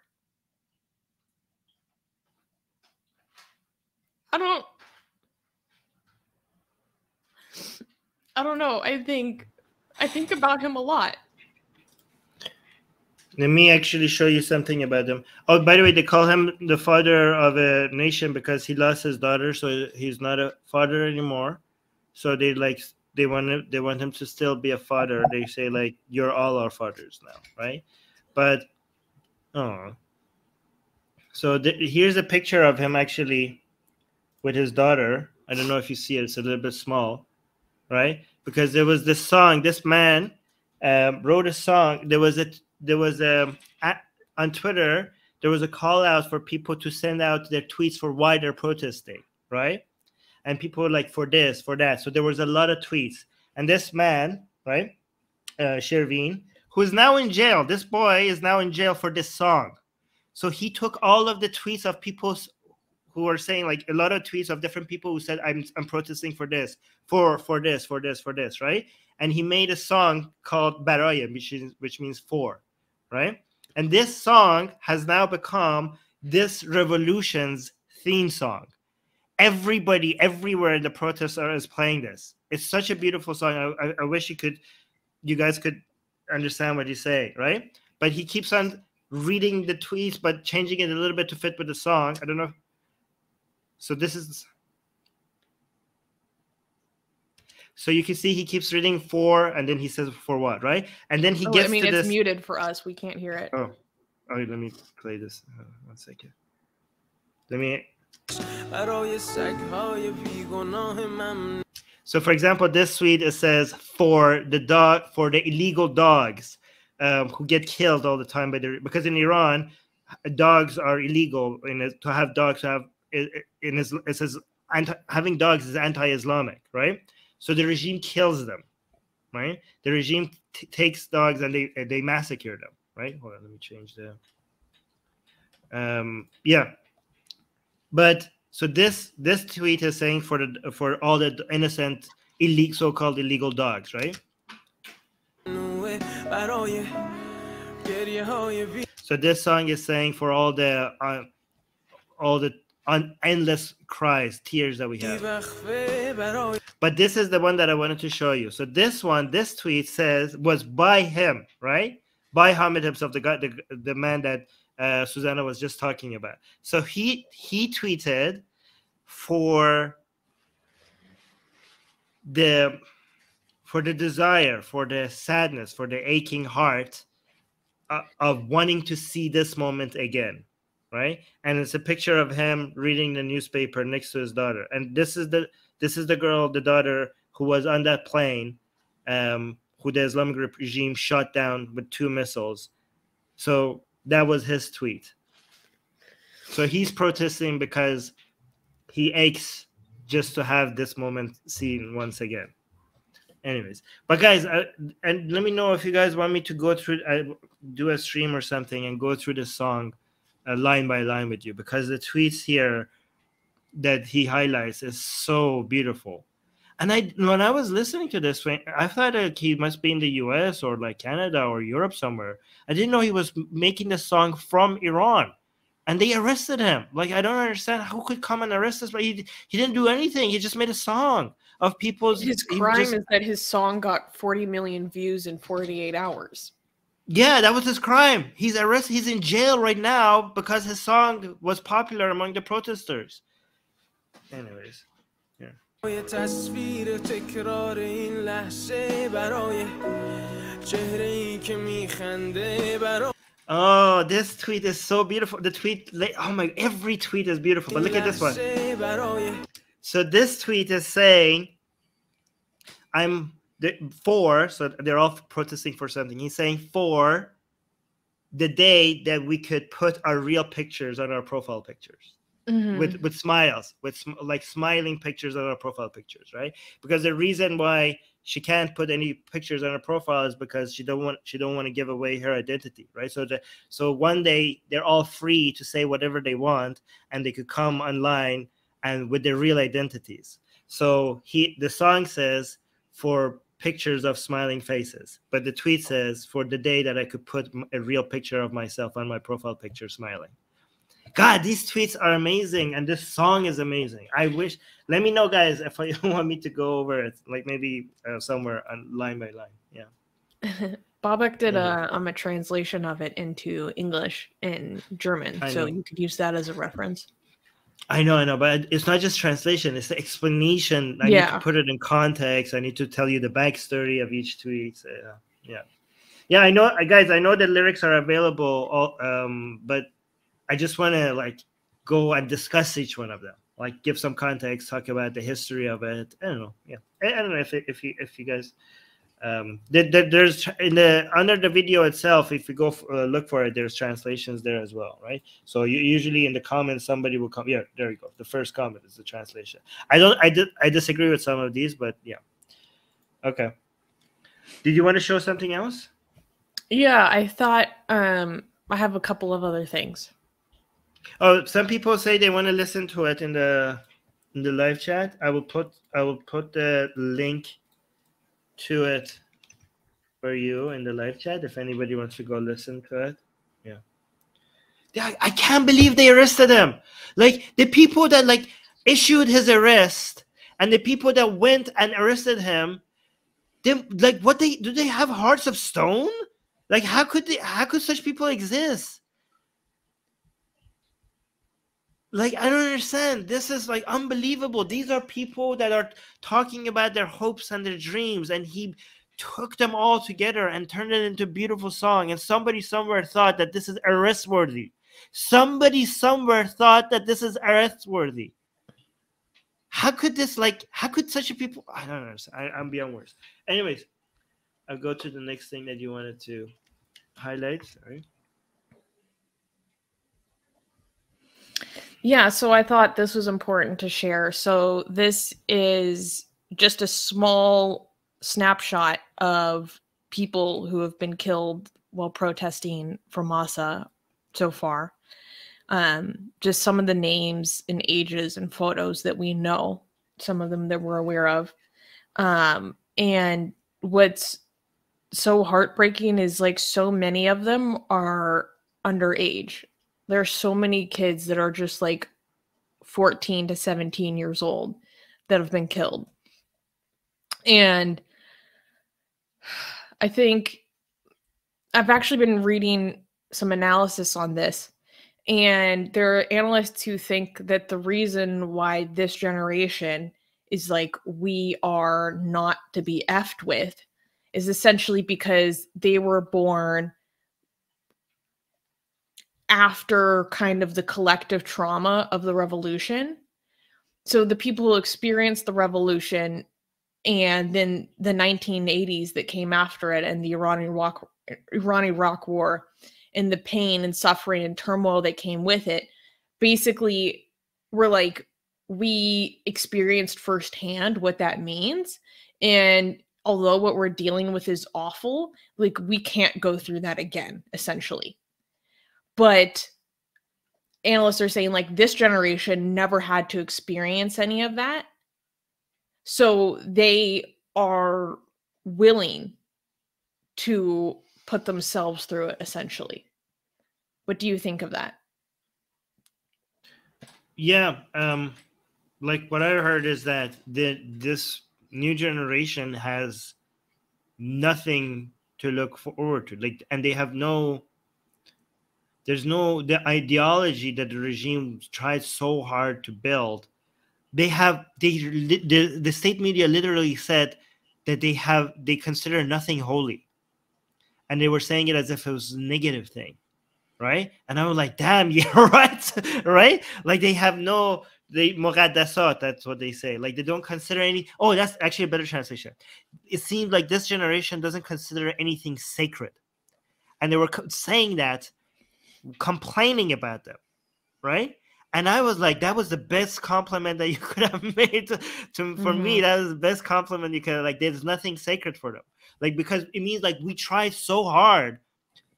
I don't know. I think about him a lot. Let me actually show you something about him. Oh, by the way, they call him the father of a nation because he lost his daughter, so he's not a father anymore. So they like they want him to still be a father. They say like, you're all our fathers now, right? But oh, so here's a picture of him actually with his daughter. I don't know if you see it. It's a little bit small, right? Because there was this song. This man wrote a song. On Twitter, there was a call out for people to send out their tweets for why they're protesting, right? And people were like, for this, for that. So there was a lot of tweets. And this man, right, Shervin, who is now in jail, this boy is now in jail for this song. So he took all of the tweets of people who are saying, like, a lot of tweets of different people who said, I'm protesting for this, for this, for this, for this, right? And he made a song called Baraye, which means for, right? And this song has now become this revolution's theme song. Everybody, everywhere in the protests is playing this. It's such a beautiful song. I wish you guys could understand what he's saying, right? But he keeps on reading the tweets, but changing it a little bit to fit with the song. I don't know. So this is... So you can see he keeps reading for, and then he says for what, right? And then he gets to this. I mean, it's muted for us. We can't hear it. Oh, all right, let me play this. One second. Let me. So, for example, this tweet, it says for the illegal dogs who get killed all the time by the, because in Iran, dogs are illegal, and to have dogs it says having dogs is anti-Islamic, right? So the regime kills them, right? The regime takes dogs and they massacre them, right? Hold on, let me change the. Yeah, but so this tweet is saying for all the innocent illegal, so-called illegal dogs, right? So this song is saying for all the on endless cries, tears that we have. But this is the one that I wanted to show you. So this one, this tweet says, was by him, right? By Hamid himself, the guy, the man that Susanna was just talking about. So he tweeted for the desire, for the sadness, for the aching heart of wanting to see this moment again, right? And it's a picture of him reading the newspaper next to his daughter. And this is the girl, the daughter who was on that plane, who the Islamic regime shot down with 2 missiles. So that was his tweet. So he's protesting because he aches just to have this moment seen once again. Anyways, but guys, and let me know if you guys want me to go through, do a stream or something and go through the song line by line with you, because the tweets here that he highlights is so beautiful. And when I was listening to this, I thought like he must be in the US or like Canada or Europe somewhere. I didn't know he was making the song from Iran. And they arrested him. Like, I don't understand who could come and arrest us. But he didn't do anything. He just made a song of people's... His crime is that his song got 40 million views in 48 hours. Yeah, that was his crime. He's arrested. He's in jail right now because his song was popular among the protesters. Anyways, yeah. Oh, this tweet is so beautiful. The tweet, oh my, every tweet is beautiful. But look at this one. So this tweet is saying, I'm for, so they're all protesting for something. He's saying for the day that we could put our real pictures on our profile pictures. Mm-hmm. With smiles, with like smiling pictures on our profile pictures, right? Because the reason why she can't put any pictures on her profile is because she don't want to give away her identity, right? So one day they're all free to say whatever they want, and they could come online and with their real identities. So the song says for pictures of smiling faces, but the tweet says for the day that I could put a real picture of myself on my profile picture smiling. God, these tweets are amazing, and this song is amazing. I wish. Let me know, guys, if you want me to go over it, like maybe somewhere on line by line. Yeah. Babak did a translation of it into English and German, so you could use that as a reference. I know, but it's not just translation; it's the explanation. I need to put it in context. I need to tell you the backstory of each tweet. Yeah. I know, guys. I know the lyrics are available, but I just want to like go and discuss each one of them, like give some context, talk about the history of it. I don't know. Yeah, I don't know if you guys there's in the under the video itself. If you go look for it, there's translations there as well, right? So you usually in the comments somebody will come. Yeah, there you go. The first comment is the translation. I disagree with some of these, but yeah. Okay. Did you want to show something else? Yeah, I thought I have a couple of other things. Oh, some people say they want to listen to it in the live chat. I will put the link to it for you in the live chat if anybody wants to go listen to it. Yeah, I can't believe they arrested him. Like the people that like issued his arrest and the people that went and arrested him, they like what they do. They have hearts of stone. Like how could such people exist? Like, I don't understand. This is like unbelievable. These are people that are talking about their hopes and their dreams. And he took them all together and turned it into a beautiful song. And somebody somewhere thought that this is arrest worthy. Somebody somewhere thought that this is arrest worthy. How could such a people? I don't understand. I'm beyond words. Anyways, I'll go to the next thing that you wanted to highlight. Sorry. Yeah, so I thought this was important to share. So this is just a small snapshot of people who have been killed while protesting for Mahsa so far. Just some of the names and ages and photos that we know, some of them that we're aware of. And what's so heartbreaking is like so many of them are underage. There are so many kids that are just like 14 to 17 years old that have been killed. And I think I've actually been reading some analysis on this, and there are analysts who think that the reason why this generation is like, we are not to be effed with, is essentially because they were born after kind of the collective trauma of the revolution. So the people who experienced the revolution and then the 1980s that came after it, and the Iran-Iraq War, and the pain and suffering and turmoil that came with it, basically were like, we experienced firsthand what that means. And although what we're dealing with is awful, like, we can't go through that again, essentially. But analysts are saying, like, this generation never had to experience any of that. So they are willing to put themselves through it, essentially. What do you think of that? Yeah, like, what I heard is that this new generation has nothing to look forward to, like, and they have no, there's no, the ideology that the regime tried so hard to build, they have, the state media literally said that they consider nothing holy. And they were saying it as if it was a negative thing, right? And I was like, damn, yeah, right? Right? Like, they have no, they, muqaddasat, that's what they say. Like, they don't consider any, oh, that's actually a better translation. It seems like this generation doesn't consider anything sacred. And they were saying that, complaining about them, right? And I was like, that was the best compliment that you could have made for me. That was the best compliment you could have, like, there's nothing sacred for them. Like, because it means, like, we try so hard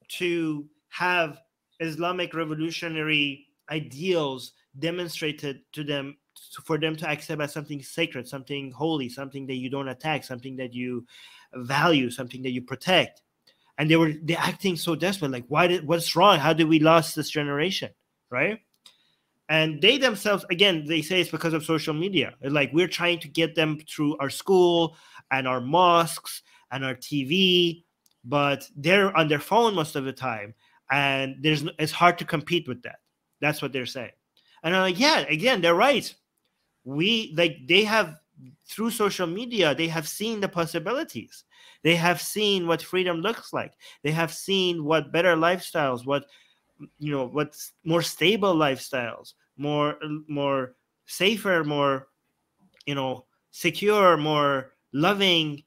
to have Islamic revolutionary ideals demonstrated to them, for them to accept as something sacred, something holy, something that you don't attack, something that you value, something that you protect. And they're acting so desperate, like, what's wrong? How did we lose this generation, right? And they themselves, again, they say it's because of social media. Like, we're trying to get them through our school and our mosques and our TV, but they're on their phone most of the time, and it's hard to compete with that. That's what they're saying. And I'm like, yeah, again, they're right. They have, through social media, they have seen the possibilities. They have seen what freedom looks like. They have seen what better lifestyles, what more stable lifestyles, more safer, more, secure, more loving,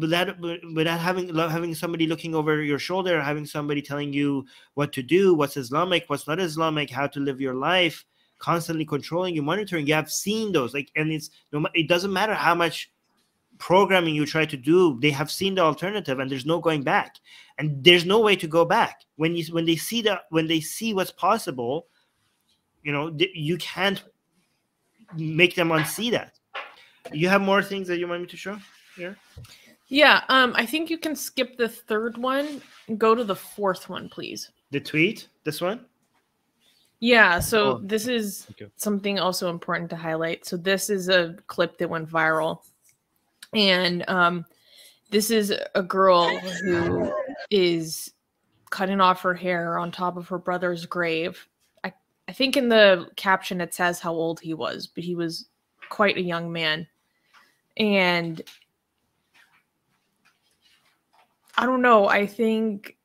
without having somebody looking over your shoulder, having somebody telling you what to do, what's Islamic, what's not Islamic, how to live your life, constantly controlling you, monitoring. You have seen those, like, and it doesn't matter how much programming you try to do, they have seen the alternative, and there's no going back, and there's no way to go back. When they see what's possible, you can't make them unsee that. You have more things that you want me to show here? Yeah, I think you can skip the third one and go to the fourth one, please. The tweet? This one? Yeah, so this is something also important to highlight. So this is a clip that went viral. And this is a girl who is cutting off her hair on top of her brother's grave. I think in the caption it says how old he was, but he was quite a young man. And I don't know, I think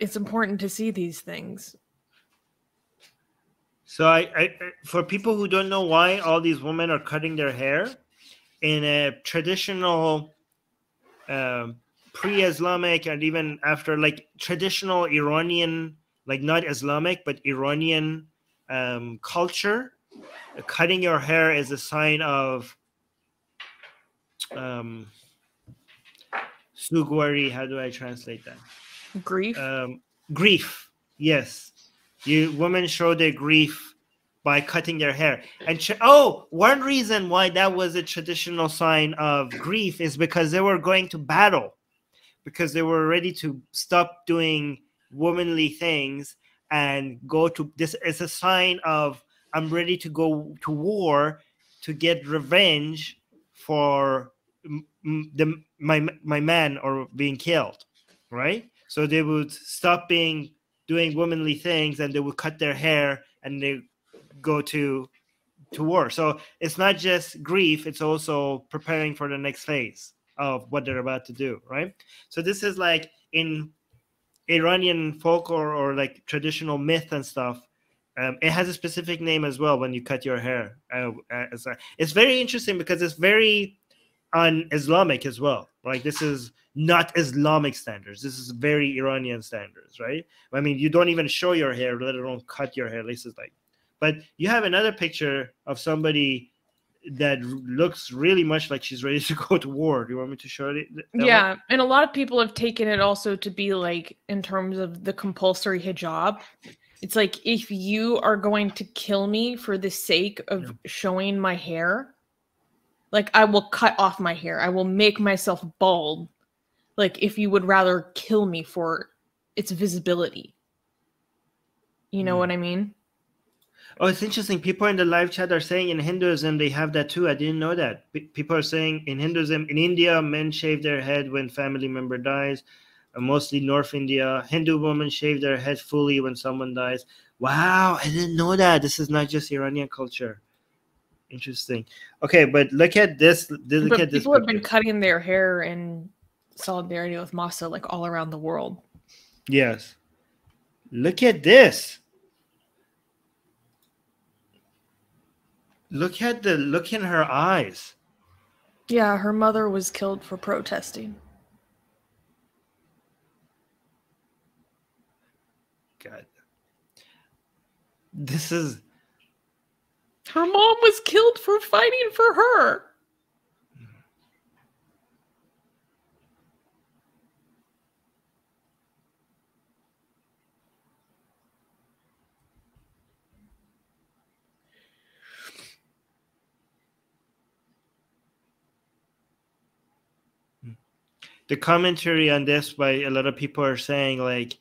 it's important to see these things. So I for people who don't know why all these women are cutting their hair, in a traditional pre-Islamic, and even after, like, traditional Iranian, like, not Islamic, but Iranian culture, cutting your hair is a sign of sugwari. How do I translate that? Grief. Grief. Yes, women show their grief by cutting their hair. And one reason why that was a traditional sign of grief is because they were going to battle, because they were ready to stop doing womanly things and go to this is a sign of I'm ready to go to war to get revenge for my man or being killed, right? So they would stop doing womanly things, and they would cut their hair and they go to war. So it's not just grief, it's also preparing for the next phase of what they're about to do, right? So this is like in Iranian folklore or like traditional myth and stuff. It has a specific name as well when you cut your hair. It's very interesting because it's very un-Islamic as well. Like this is not Islamic standards. This is very Iranian standards, right? I mean, you don't even show your hair, let alone cut your hair. This is like, but you have another picture of somebody that looks really much like she's ready to go to war. Do you want me to show it? Yeah, one? And a lot of people have taken it also to be like in terms of the compulsory hijab. It's like, if you are going to kill me for the sake of showing my hair, like I will cut off my hair. I will make myself bald. Like if you would rather kill me for its visibility. You know what I mean? Oh, it's interesting. People in the live chat are saying in Hinduism, they have that too. I didn't know that. People are saying in Hinduism, in India, men shave their head when family member dies. Mostly North India. Hindu women shave their head fully when someone dies. Wow, I didn't know that. This is not just Iranian culture. Interesting. Okay, but look at this. People have been cutting their hair in solidarity with Mahsa like all around the world. Yes. Look at this. Look at the look in her eyes. Yeah, her mother was killed for protesting. This is her mom was killed for fighting for her. The commentary on this by a lot of people are saying like,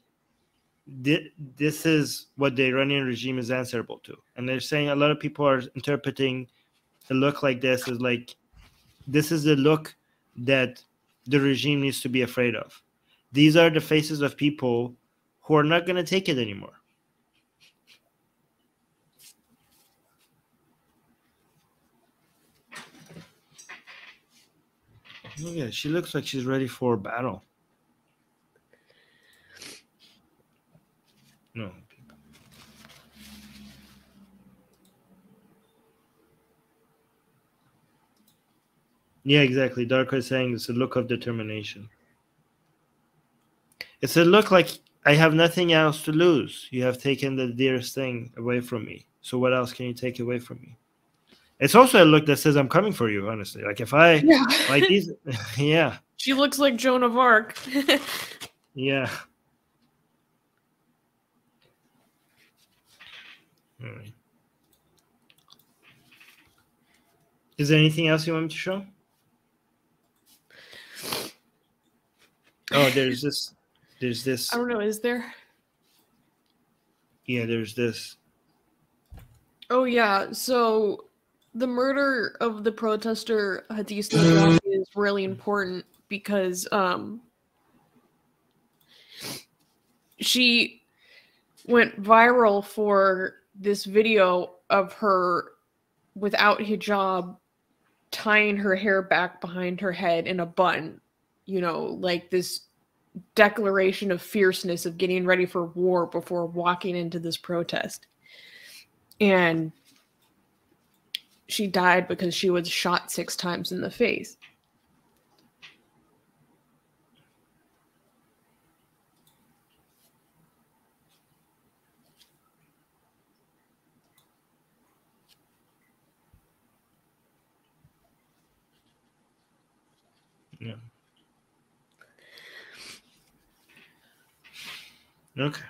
this is what the Iranian regime is answerable to. And they're saying a lot of people are interpreting a look like this as like, this is the look that the regime needs to be afraid of. These are the faces of people who are not going to take it anymore. Oh yeah, she looks like she's ready for battle. No. Yeah, exactly. Darko is saying it's a look of determination. It's a look like I have nothing else to lose. You have taken the dearest thing away from me. So what else can you take away from me? It's also a look that says I'm coming for you, honestly. Like if I like these yeah. She looks like Joan of Arc. Yeah. All right. Is there anything else you want me to show? Oh, there's this. There's this. I don't know. Is there? Yeah, there's this. Oh, yeah. So the murder of the protester Hadis Najafi is really important because she went viral for this video of her without hijab tying her hair back behind her head in a bun, you know, like this declaration of fierceness of getting ready for war before walking into this protest. And she died because she was shot 6 times in the face. Yeah. Okay.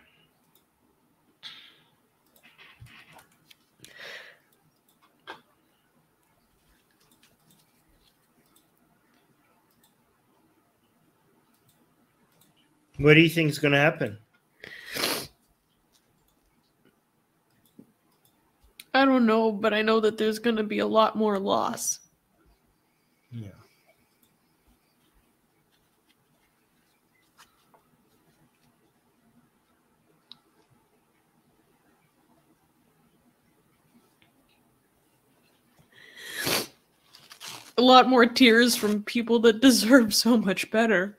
What do you think is going to happen? don't know, but I know that there's going to be a lot more loss. Yeah. A lot more tears from people that deserve so much better.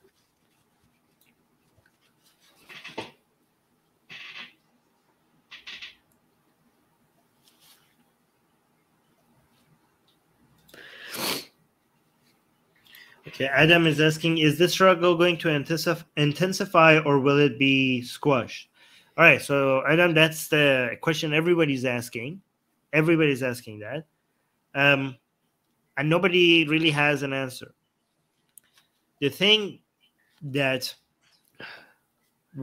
Okay, Adam is asking, is this struggle going to intensify or will it be squashed? All right, so Adam, that's the question everybody's asking. Everybody's asking that. And nobody really has an answer. The thing that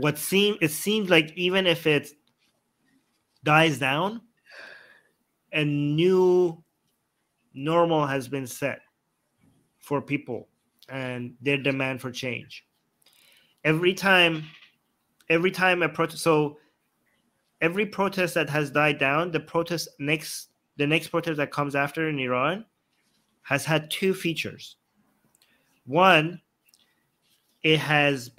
it seems like even if it dies down, a new normal has been set for people and their demand for change. Every time a protest, so every protest that has died down, the next protest that comes after in Iran has had two features. One, it has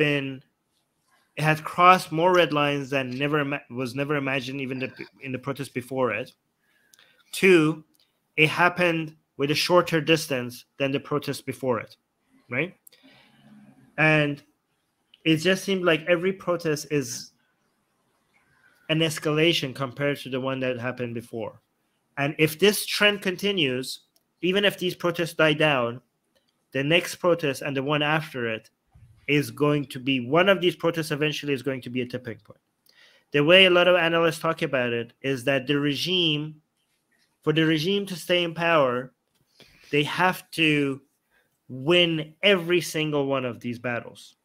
crossed more red lines than was never imagined even in the protest before it. Two, it happened with a shorter distance than the protest before it, right? And it just seemed like every protest is an escalation compared to the one that happened before. And if this trend continues, even if these protests die down, the next protest and the one after it is going to be, one of these protests eventually is going to be a tipping point. The way a lot of analysts talk about it is that the regime, for the regime to stay in power, they have to win every single one of these battles,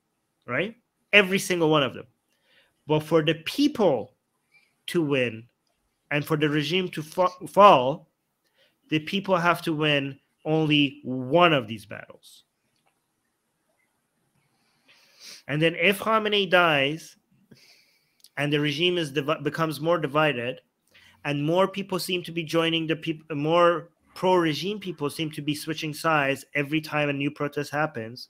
right? Every single one of them. But for the people to win and for the regime to fall, the people have to win only one of these battles. And then if Khamenei dies and the regime becomes more divided and more people seem to be joining the people, more pro-regime people seem to be switching sides every time a new protest happens,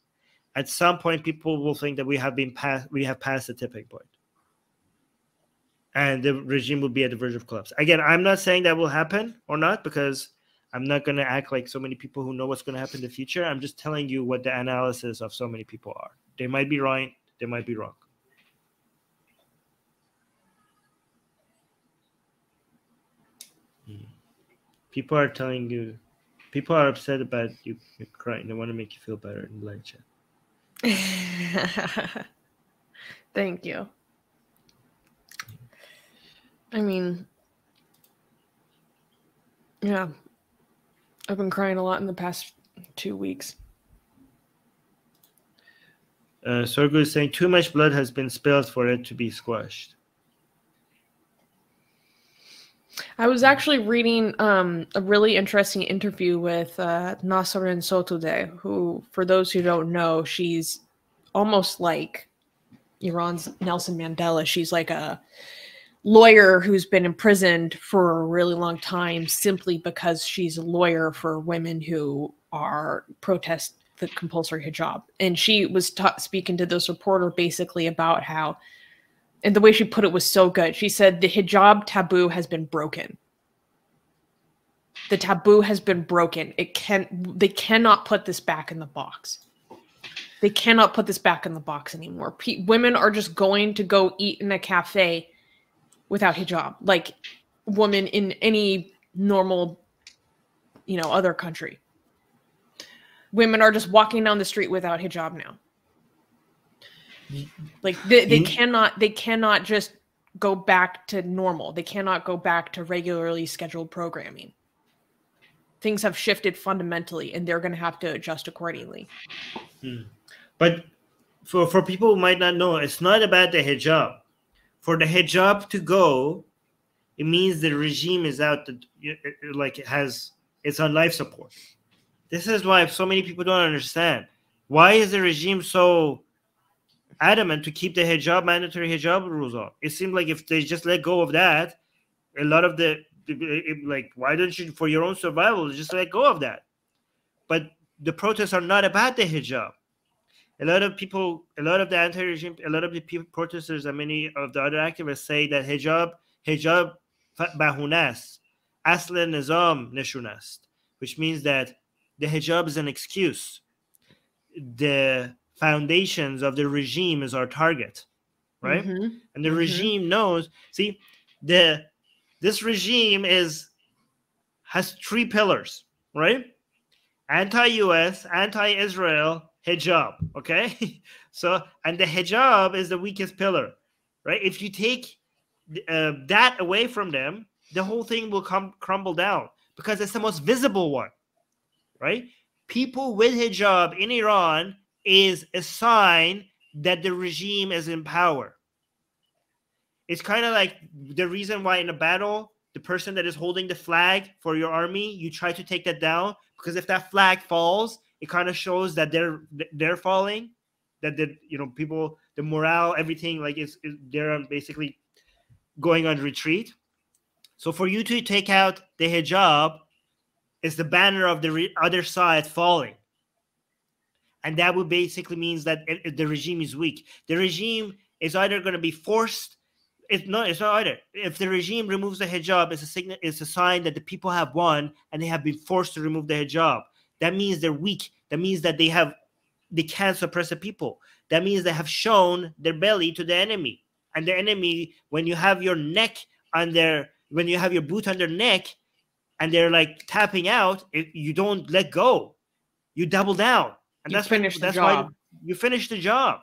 at some point people will think that we have passed the tipping point. And the regime will be at the verge of collapse. Again, I'm not saying that will happen or not, because I'm not going to act like so many people who know what's going to happen in the future. I'm just telling you what the analysis of so many people are. They might be right. They might be wrong. People are telling you, people are upset about you crying. They want to make you feel better in live chat. Thank you. I mean, yeah. I've been crying a lot in the past 2 weeks. Sorgu is saying too much blood has been spilled for it to be squashed. I was actually reading a really interesting interview with Nasrin Sotudeh, who, for those who don't know, she's almost like Iran's Nelson Mandela. She's like a lawyer who's been imprisoned for a really long time simply because she's a lawyer for women who are protest the compulsory hijab. And she was speaking to this reporter basically about how, and the way she put it was so good. She said, the hijab taboo has been broken. The taboo has been broken. They cannot put this back in the box. They cannot put this back in the box anymore. Women are just going to go eat in a cafe without hijab, like woman in any normal, you know, other country. Women are just walking down the street without hijab now. Like they cannot just go back to normal. They cannot go back to regularly scheduled programming. Things have shifted fundamentally and they're going to have to adjust accordingly. But for people who might not know, it's not about the hijab. For the hijab to go, it means the regime is out, like it's on life support. This is why so many people don't understand. Why is the regime so adamant to keep the hijab, mandatory hijab rules on? It seemed like if they just let go of that, a lot of the like, why don't you, for your own survival, just let go of that? But the protests are not about the hijab. A lot of people, a lot of the anti-regime, a lot of the people, protesters and many of the other activists say that hijab bahunas, asl nizam nishunast, which means that the hijab is an excuse. The foundations of the regime is our target, right? Mm-hmm. And the regime knows, see, this regime has three pillars, right? Anti-US, anti-Israel, hijab, okay? So, and the hijab is the weakest pillar, right? If you take that away from them, the whole thing will crumble down, because it's the most visible one, right? People with hijab in Iran is a sign that the regime is in power. It's kind of like the reason why in a battle, the person that is holding the flag for your army, you try to take that down, because if that flag falls, it kind of shows that they're falling, that the, you know, people, the morale, everything, like they're basically going on retreat. So for you to take out the hijab is the banner of the other side falling. And that would basically means that the regime is weak. The regime is either going to be forced. It's not either. If the regime removes the hijab, it's a signal, it's a sign that the people have won and they have been forced to remove the hijab. That means they're weak. That means that they can't suppress the people. That means they have shown their belly to the enemy. And the enemy, when you have your neck on their, when you have your boot on their neck and they're like tapping out, you don't let go. You double down. And you that's why you finish the job.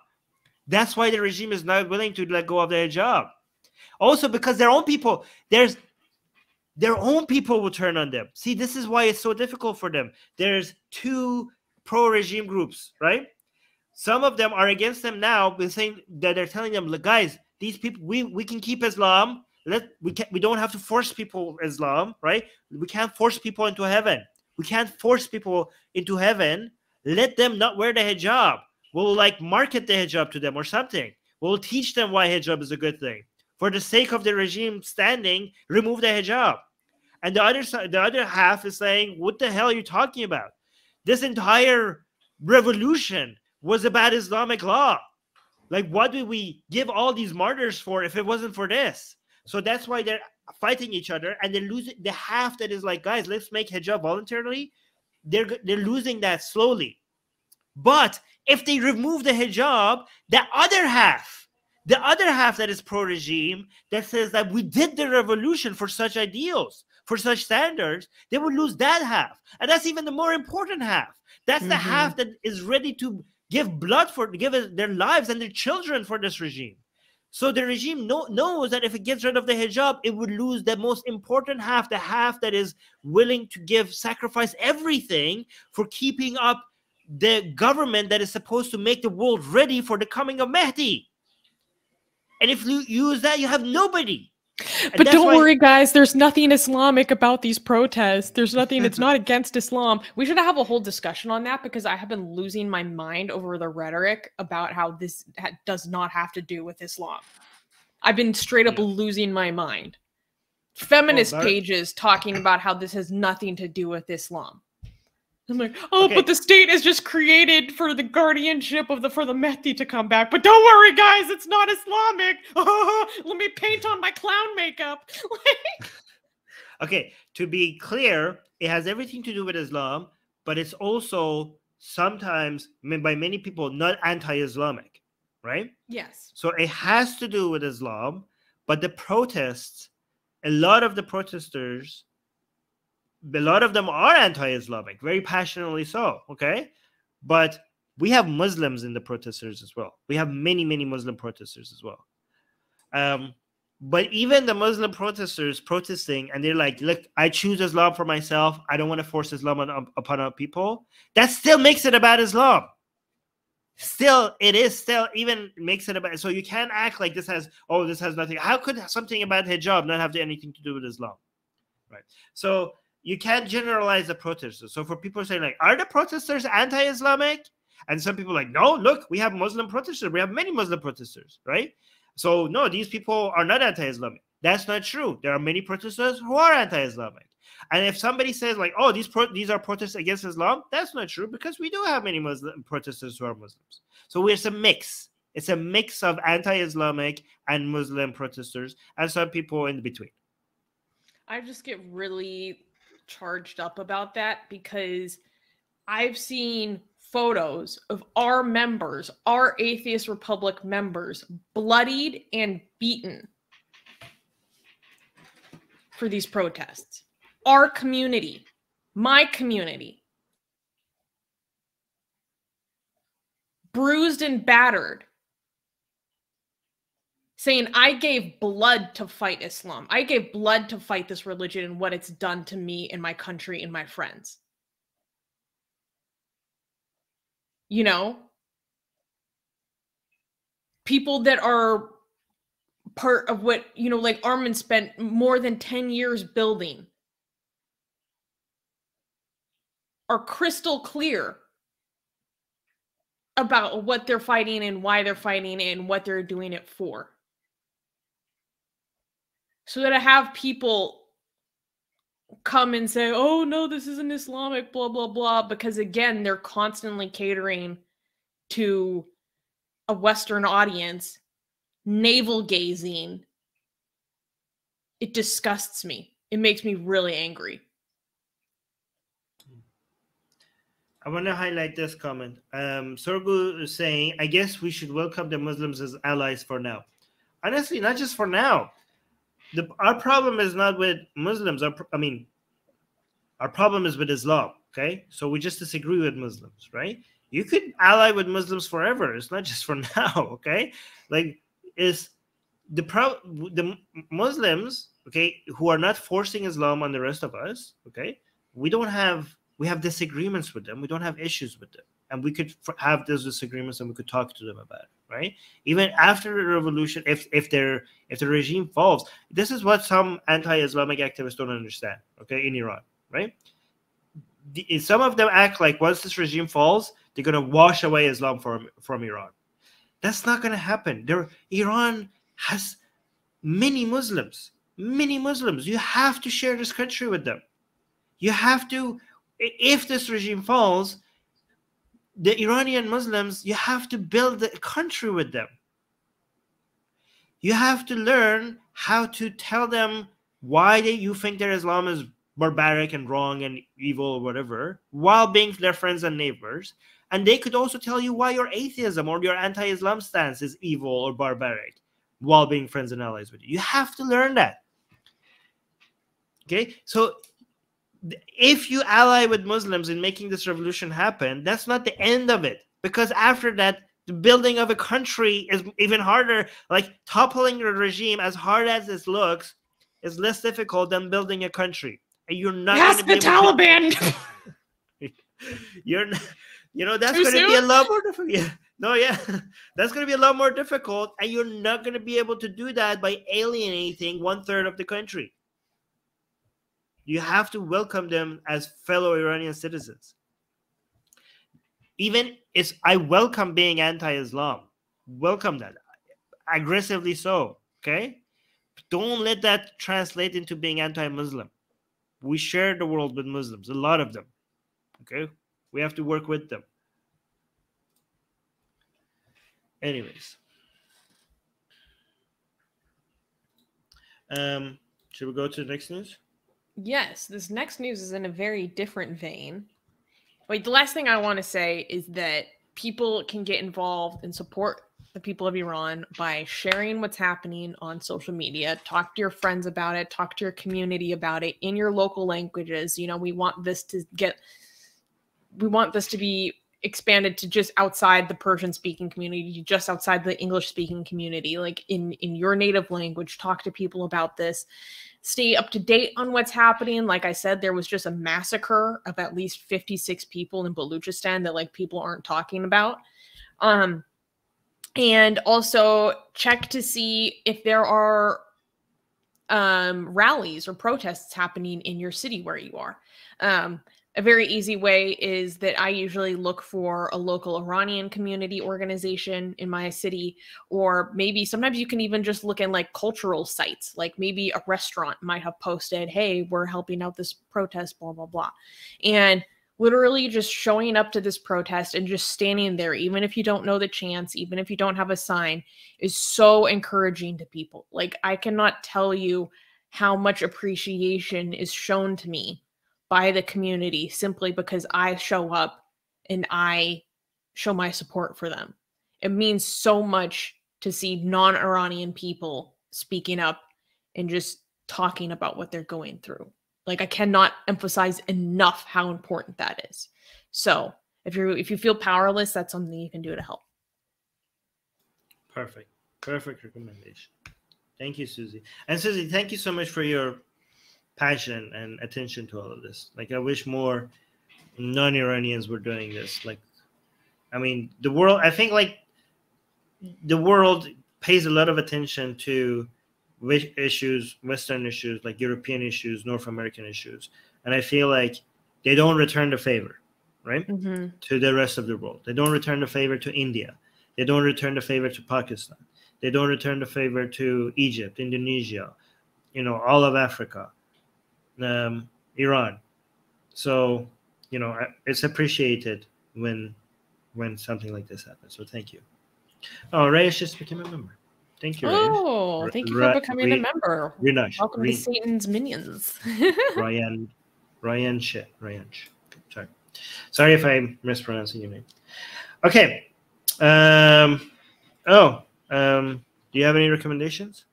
That's why the regime is not willing to let go of their job. Also because their own people, their own people will turn on them. See, this is why it's so difficult for them. There's two pro-regime groups, right? Some of them are against them now, but saying that they're telling them, look, guys, these people, we can keep Islam. We don't have to force people Islam, right? We can't force people into heaven. We can't force people into heaven. Let them not wear the hijab. We'll like market the hijab to them or something. We'll teach them why hijab is a good thing. For the sake of the regime standing, remove the hijab. And the other side, the other half is saying, what the hell are you talking about? This entire revolution was about Islamic law. Like, what do we give all these martyrs for if it wasn't for this? So that's why they're fighting each other, and they're losing the half that is like, guys, let's make hijab voluntarily. They're losing that slowly. But if they remove the hijab, the other half that is pro-regime, that says that we did the revolution for such ideals, for such standards, they will lose that half. And that's even the more important half. That's the half that is ready to give blood for, give their lives and their children for this regime. So the regime knows that if it gets rid of the hijab, it would lose the most important half, the half that is willing to sacrifice everything for keeping up the government that is supposed to make the world ready for the coming of Mehdi. And if you use that, you have nobody. And but don't worry, guys, there's nothing Islamic about these protests. There's nothing, it's not against Islam. We should have a whole discussion on that, because I have been losing my mind over the rhetoric about how this does not have to do with Islam. I've been straight up losing my mind. Feminist pages talking about how this has nothing to do with Islam. I'm like, oh, but the state is just created for the guardianship of for the Mehdi to come back. But don't worry, guys, it's not Islamic. Oh, let me paint on my clown makeup. Okay, to be clear, it has everything to do with Islam, but it's also sometimes by many people not anti-Islamic, right? Yes. So it has to do with Islam, but the protests, a lot of the protesters, a lot of them are anti-Islamic, very passionately so, okay? But we have Muslims in the protesters as well. We have many, many Muslim protesters as well. But even the Muslim protesters protesting, and they're like, look, I choose Islam for myself. I don't want to force Islam upon our people. That still makes it about Islam. Still, it is still even makes it about, so you can't act like this has, oh, this has nothing. How could something about hijab not have anything to do with Islam, right? So you can't generalize the protesters. So for people saying like, are the protesters anti-Islamic? And some people are like, no, look, we have Muslim protesters. We have many Muslim protesters, right? So no, these people are not anti-Islamic. That's not true. There are many protesters who are anti-Islamic. And if somebody says like, oh, these are protests against Islam, that's not true, because we do have many Muslim protesters who are Muslims. So it's a mix. It's a mix of anti-Islamic and Muslim protesters and some people in between. I just get really charged up about that, because I've seen photos of our members, our Atheist Republic members, bloodied and beaten for these protests. Our community, my community, bruised and battered, saying, I gave blood to fight Islam. I gave blood to fight this religion and what it's done to me and my country and my friends. You know, people that are part of what, you know, like Armin spent more than 10 years building are crystal clear about what they're fighting and why they're fighting and what they're doing it for. So that I have people come and say, oh, no, this isn't Islamic, blah, blah, blah, because, again, they're constantly catering to a Western audience, navel-gazing. It disgusts me. It makes me really angry. I want to highlight this comment. Sorgu is saying, I guess we should welcome the Muslims as allies for now. Honestly, not just for now. Our problem is not with Muslims. Our problem is with Islam, okay? So we just disagree with Muslims, right? You could ally with Muslims forever. It's not just for now, okay? Like, is the Muslims, okay, who are not forcing Islam on the rest of us, okay? We have disagreements with them. We don't have issues with them. And we could have those disagreements and we could talk to them about it, right? Even after the revolution, if the regime falls, this is what some anti-Islamic activists don't understand, okay, in Iran, right? Some of them act like once this regime falls, they're going to wash away Islam from Iran. That's not going to happen. Iran has many Muslims, many Muslims. You have to share this country with them. You have to, if this regime falls, the Iranian Muslims, you have to build the country with them. You have to learn how to tell them why you think their Islam is barbaric and wrong and evil or whatever, while being their friends and neighbors. And they could also tell you why your atheism or your anti-Islam stance is evil or barbaric, while being friends and allies with you. You have to learn that. Okay? So if you ally with Muslims in making this revolution happen, that's not the end of it. Because after that, the building of a country is even harder. Like, toppling a regime, as hard as this looks, is less difficult than building a country. And you're not going to be able to... Ask the Taliban! You're not... You know, that's going to be a lot more difficult. Yeah. No, yeah. That's going to be a lot more difficult. And you're not going to be able to do that by alienating 1/3 of the country. You have to welcome them as fellow Iranian citizens. Even if I welcome being anti-Islam, welcome that aggressively so, okay? Don't let that translate into being anti-Muslim. We share the world with Muslims, a lot of them, okay? We have to work with them. Anyways. Should we go to the next news? Yes, this next news is in a very different vein. Wait, the last thing I want to say is that people can get involved and support the people of Iran by sharing what's happening on social media. Talk to your friends about it. Talk to your community about it in your local languages. You know, we want this to be expanded to just outside the Persian-speaking community, just outside the English-speaking community, like in your native language. Talk to people about this. Stay up to date on what's happening. Like I said, there was just a massacre of at least 56 people in Balochistan that like people aren't talking about. And also check to see if there are rallies or protests happening in your city where you are. A very easy way is that I usually look for a local Iranian community organization in my city, or maybe sometimes you can even just look in like cultural sites, like maybe a restaurant might have posted, hey, we're helping out this protest, blah, blah, blah. And literally just showing up to this protest and just standing there, even if you don't know the chants, even if you don't have a sign, is so encouraging to people. Like, I cannot tell you how much appreciation is shown to me by the community simply because I show up and I show my support for them. It means so much to see non-Iranian people speaking up and just talking about what they're going through. Like, I cannot emphasize enough how important that is. So if you feel powerless, that's something you can do to help. Perfect. Perfect recommendation. Thank you, Susie. And Susie, thank you so much for your passion and attention to all of this. Like, I wish more non-Iranians were doing this. Like, I mean, the world, I think, like, the world pays a lot of attention to issues, Western issues, like European issues, North American issues. And I feel like they don't return the favor, right? Mm-hmm. To the rest of the world. They don't return the favor to India. They don't return the favor to Pakistan. They don't return the favor to Egypt, Indonesia, you know, all of Africa. Iran. So, you know, it's appreciated when something like this happens. So thank you. Oh, Rayesh just became a member. Thank you, Rayesh. Oh, thank you for becoming a member. Welcome to Satan's Minions. Ryan. Sorry if I'm mispronouncing your name. Okay. Do you have any recommendations?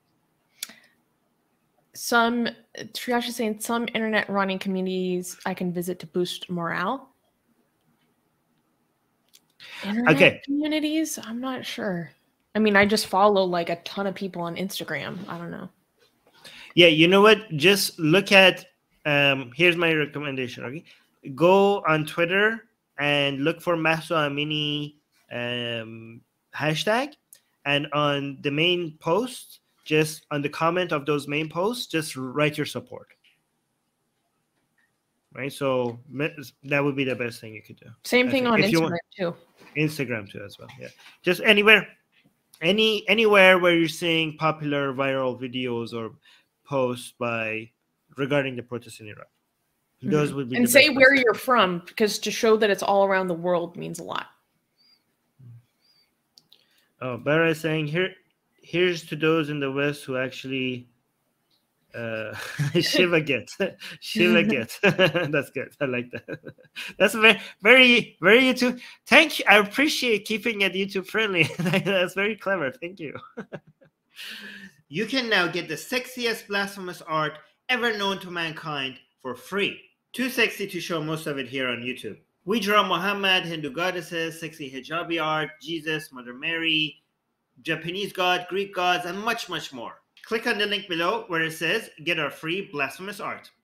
Triash is saying some internet Iranian communities I can visit to boost morale. Internet communities? I'm not sure. I mean, I just follow like a ton of people on Instagram. I don't know. Yeah, you know what? Just look at, here's my recommendation. Okay, go on Twitter and look for Mahsa Amini hashtag, and on the main post, just on the comment of those main posts, just write your support. Right? So that would be the best thing you could do. Same thing on Instagram too. Instagram too as well. Yeah. Just anywhere, anywhere where you're seeing popular viral videos or posts regarding the protests in Iran. Those would be the best. And say where you're from, because to show that it's all around the world means a lot. Oh, Baraye is saying here's to those in the West who actually shiva gets. That's good. I like that. That's very, very, very YouTube. Thank you. I appreciate keeping it YouTube friendly. That's very clever. Thank you. You can now get the sexiest blasphemous art ever known to mankind for free. Too sexy to show most of it here on YouTube. We draw Muhammad, Hindu goddesses, sexy hijabi art, Jesus, Mother Mary, Japanese God, Greek gods, and much, much more. Click on the link below where it says, get our free blasphemous art.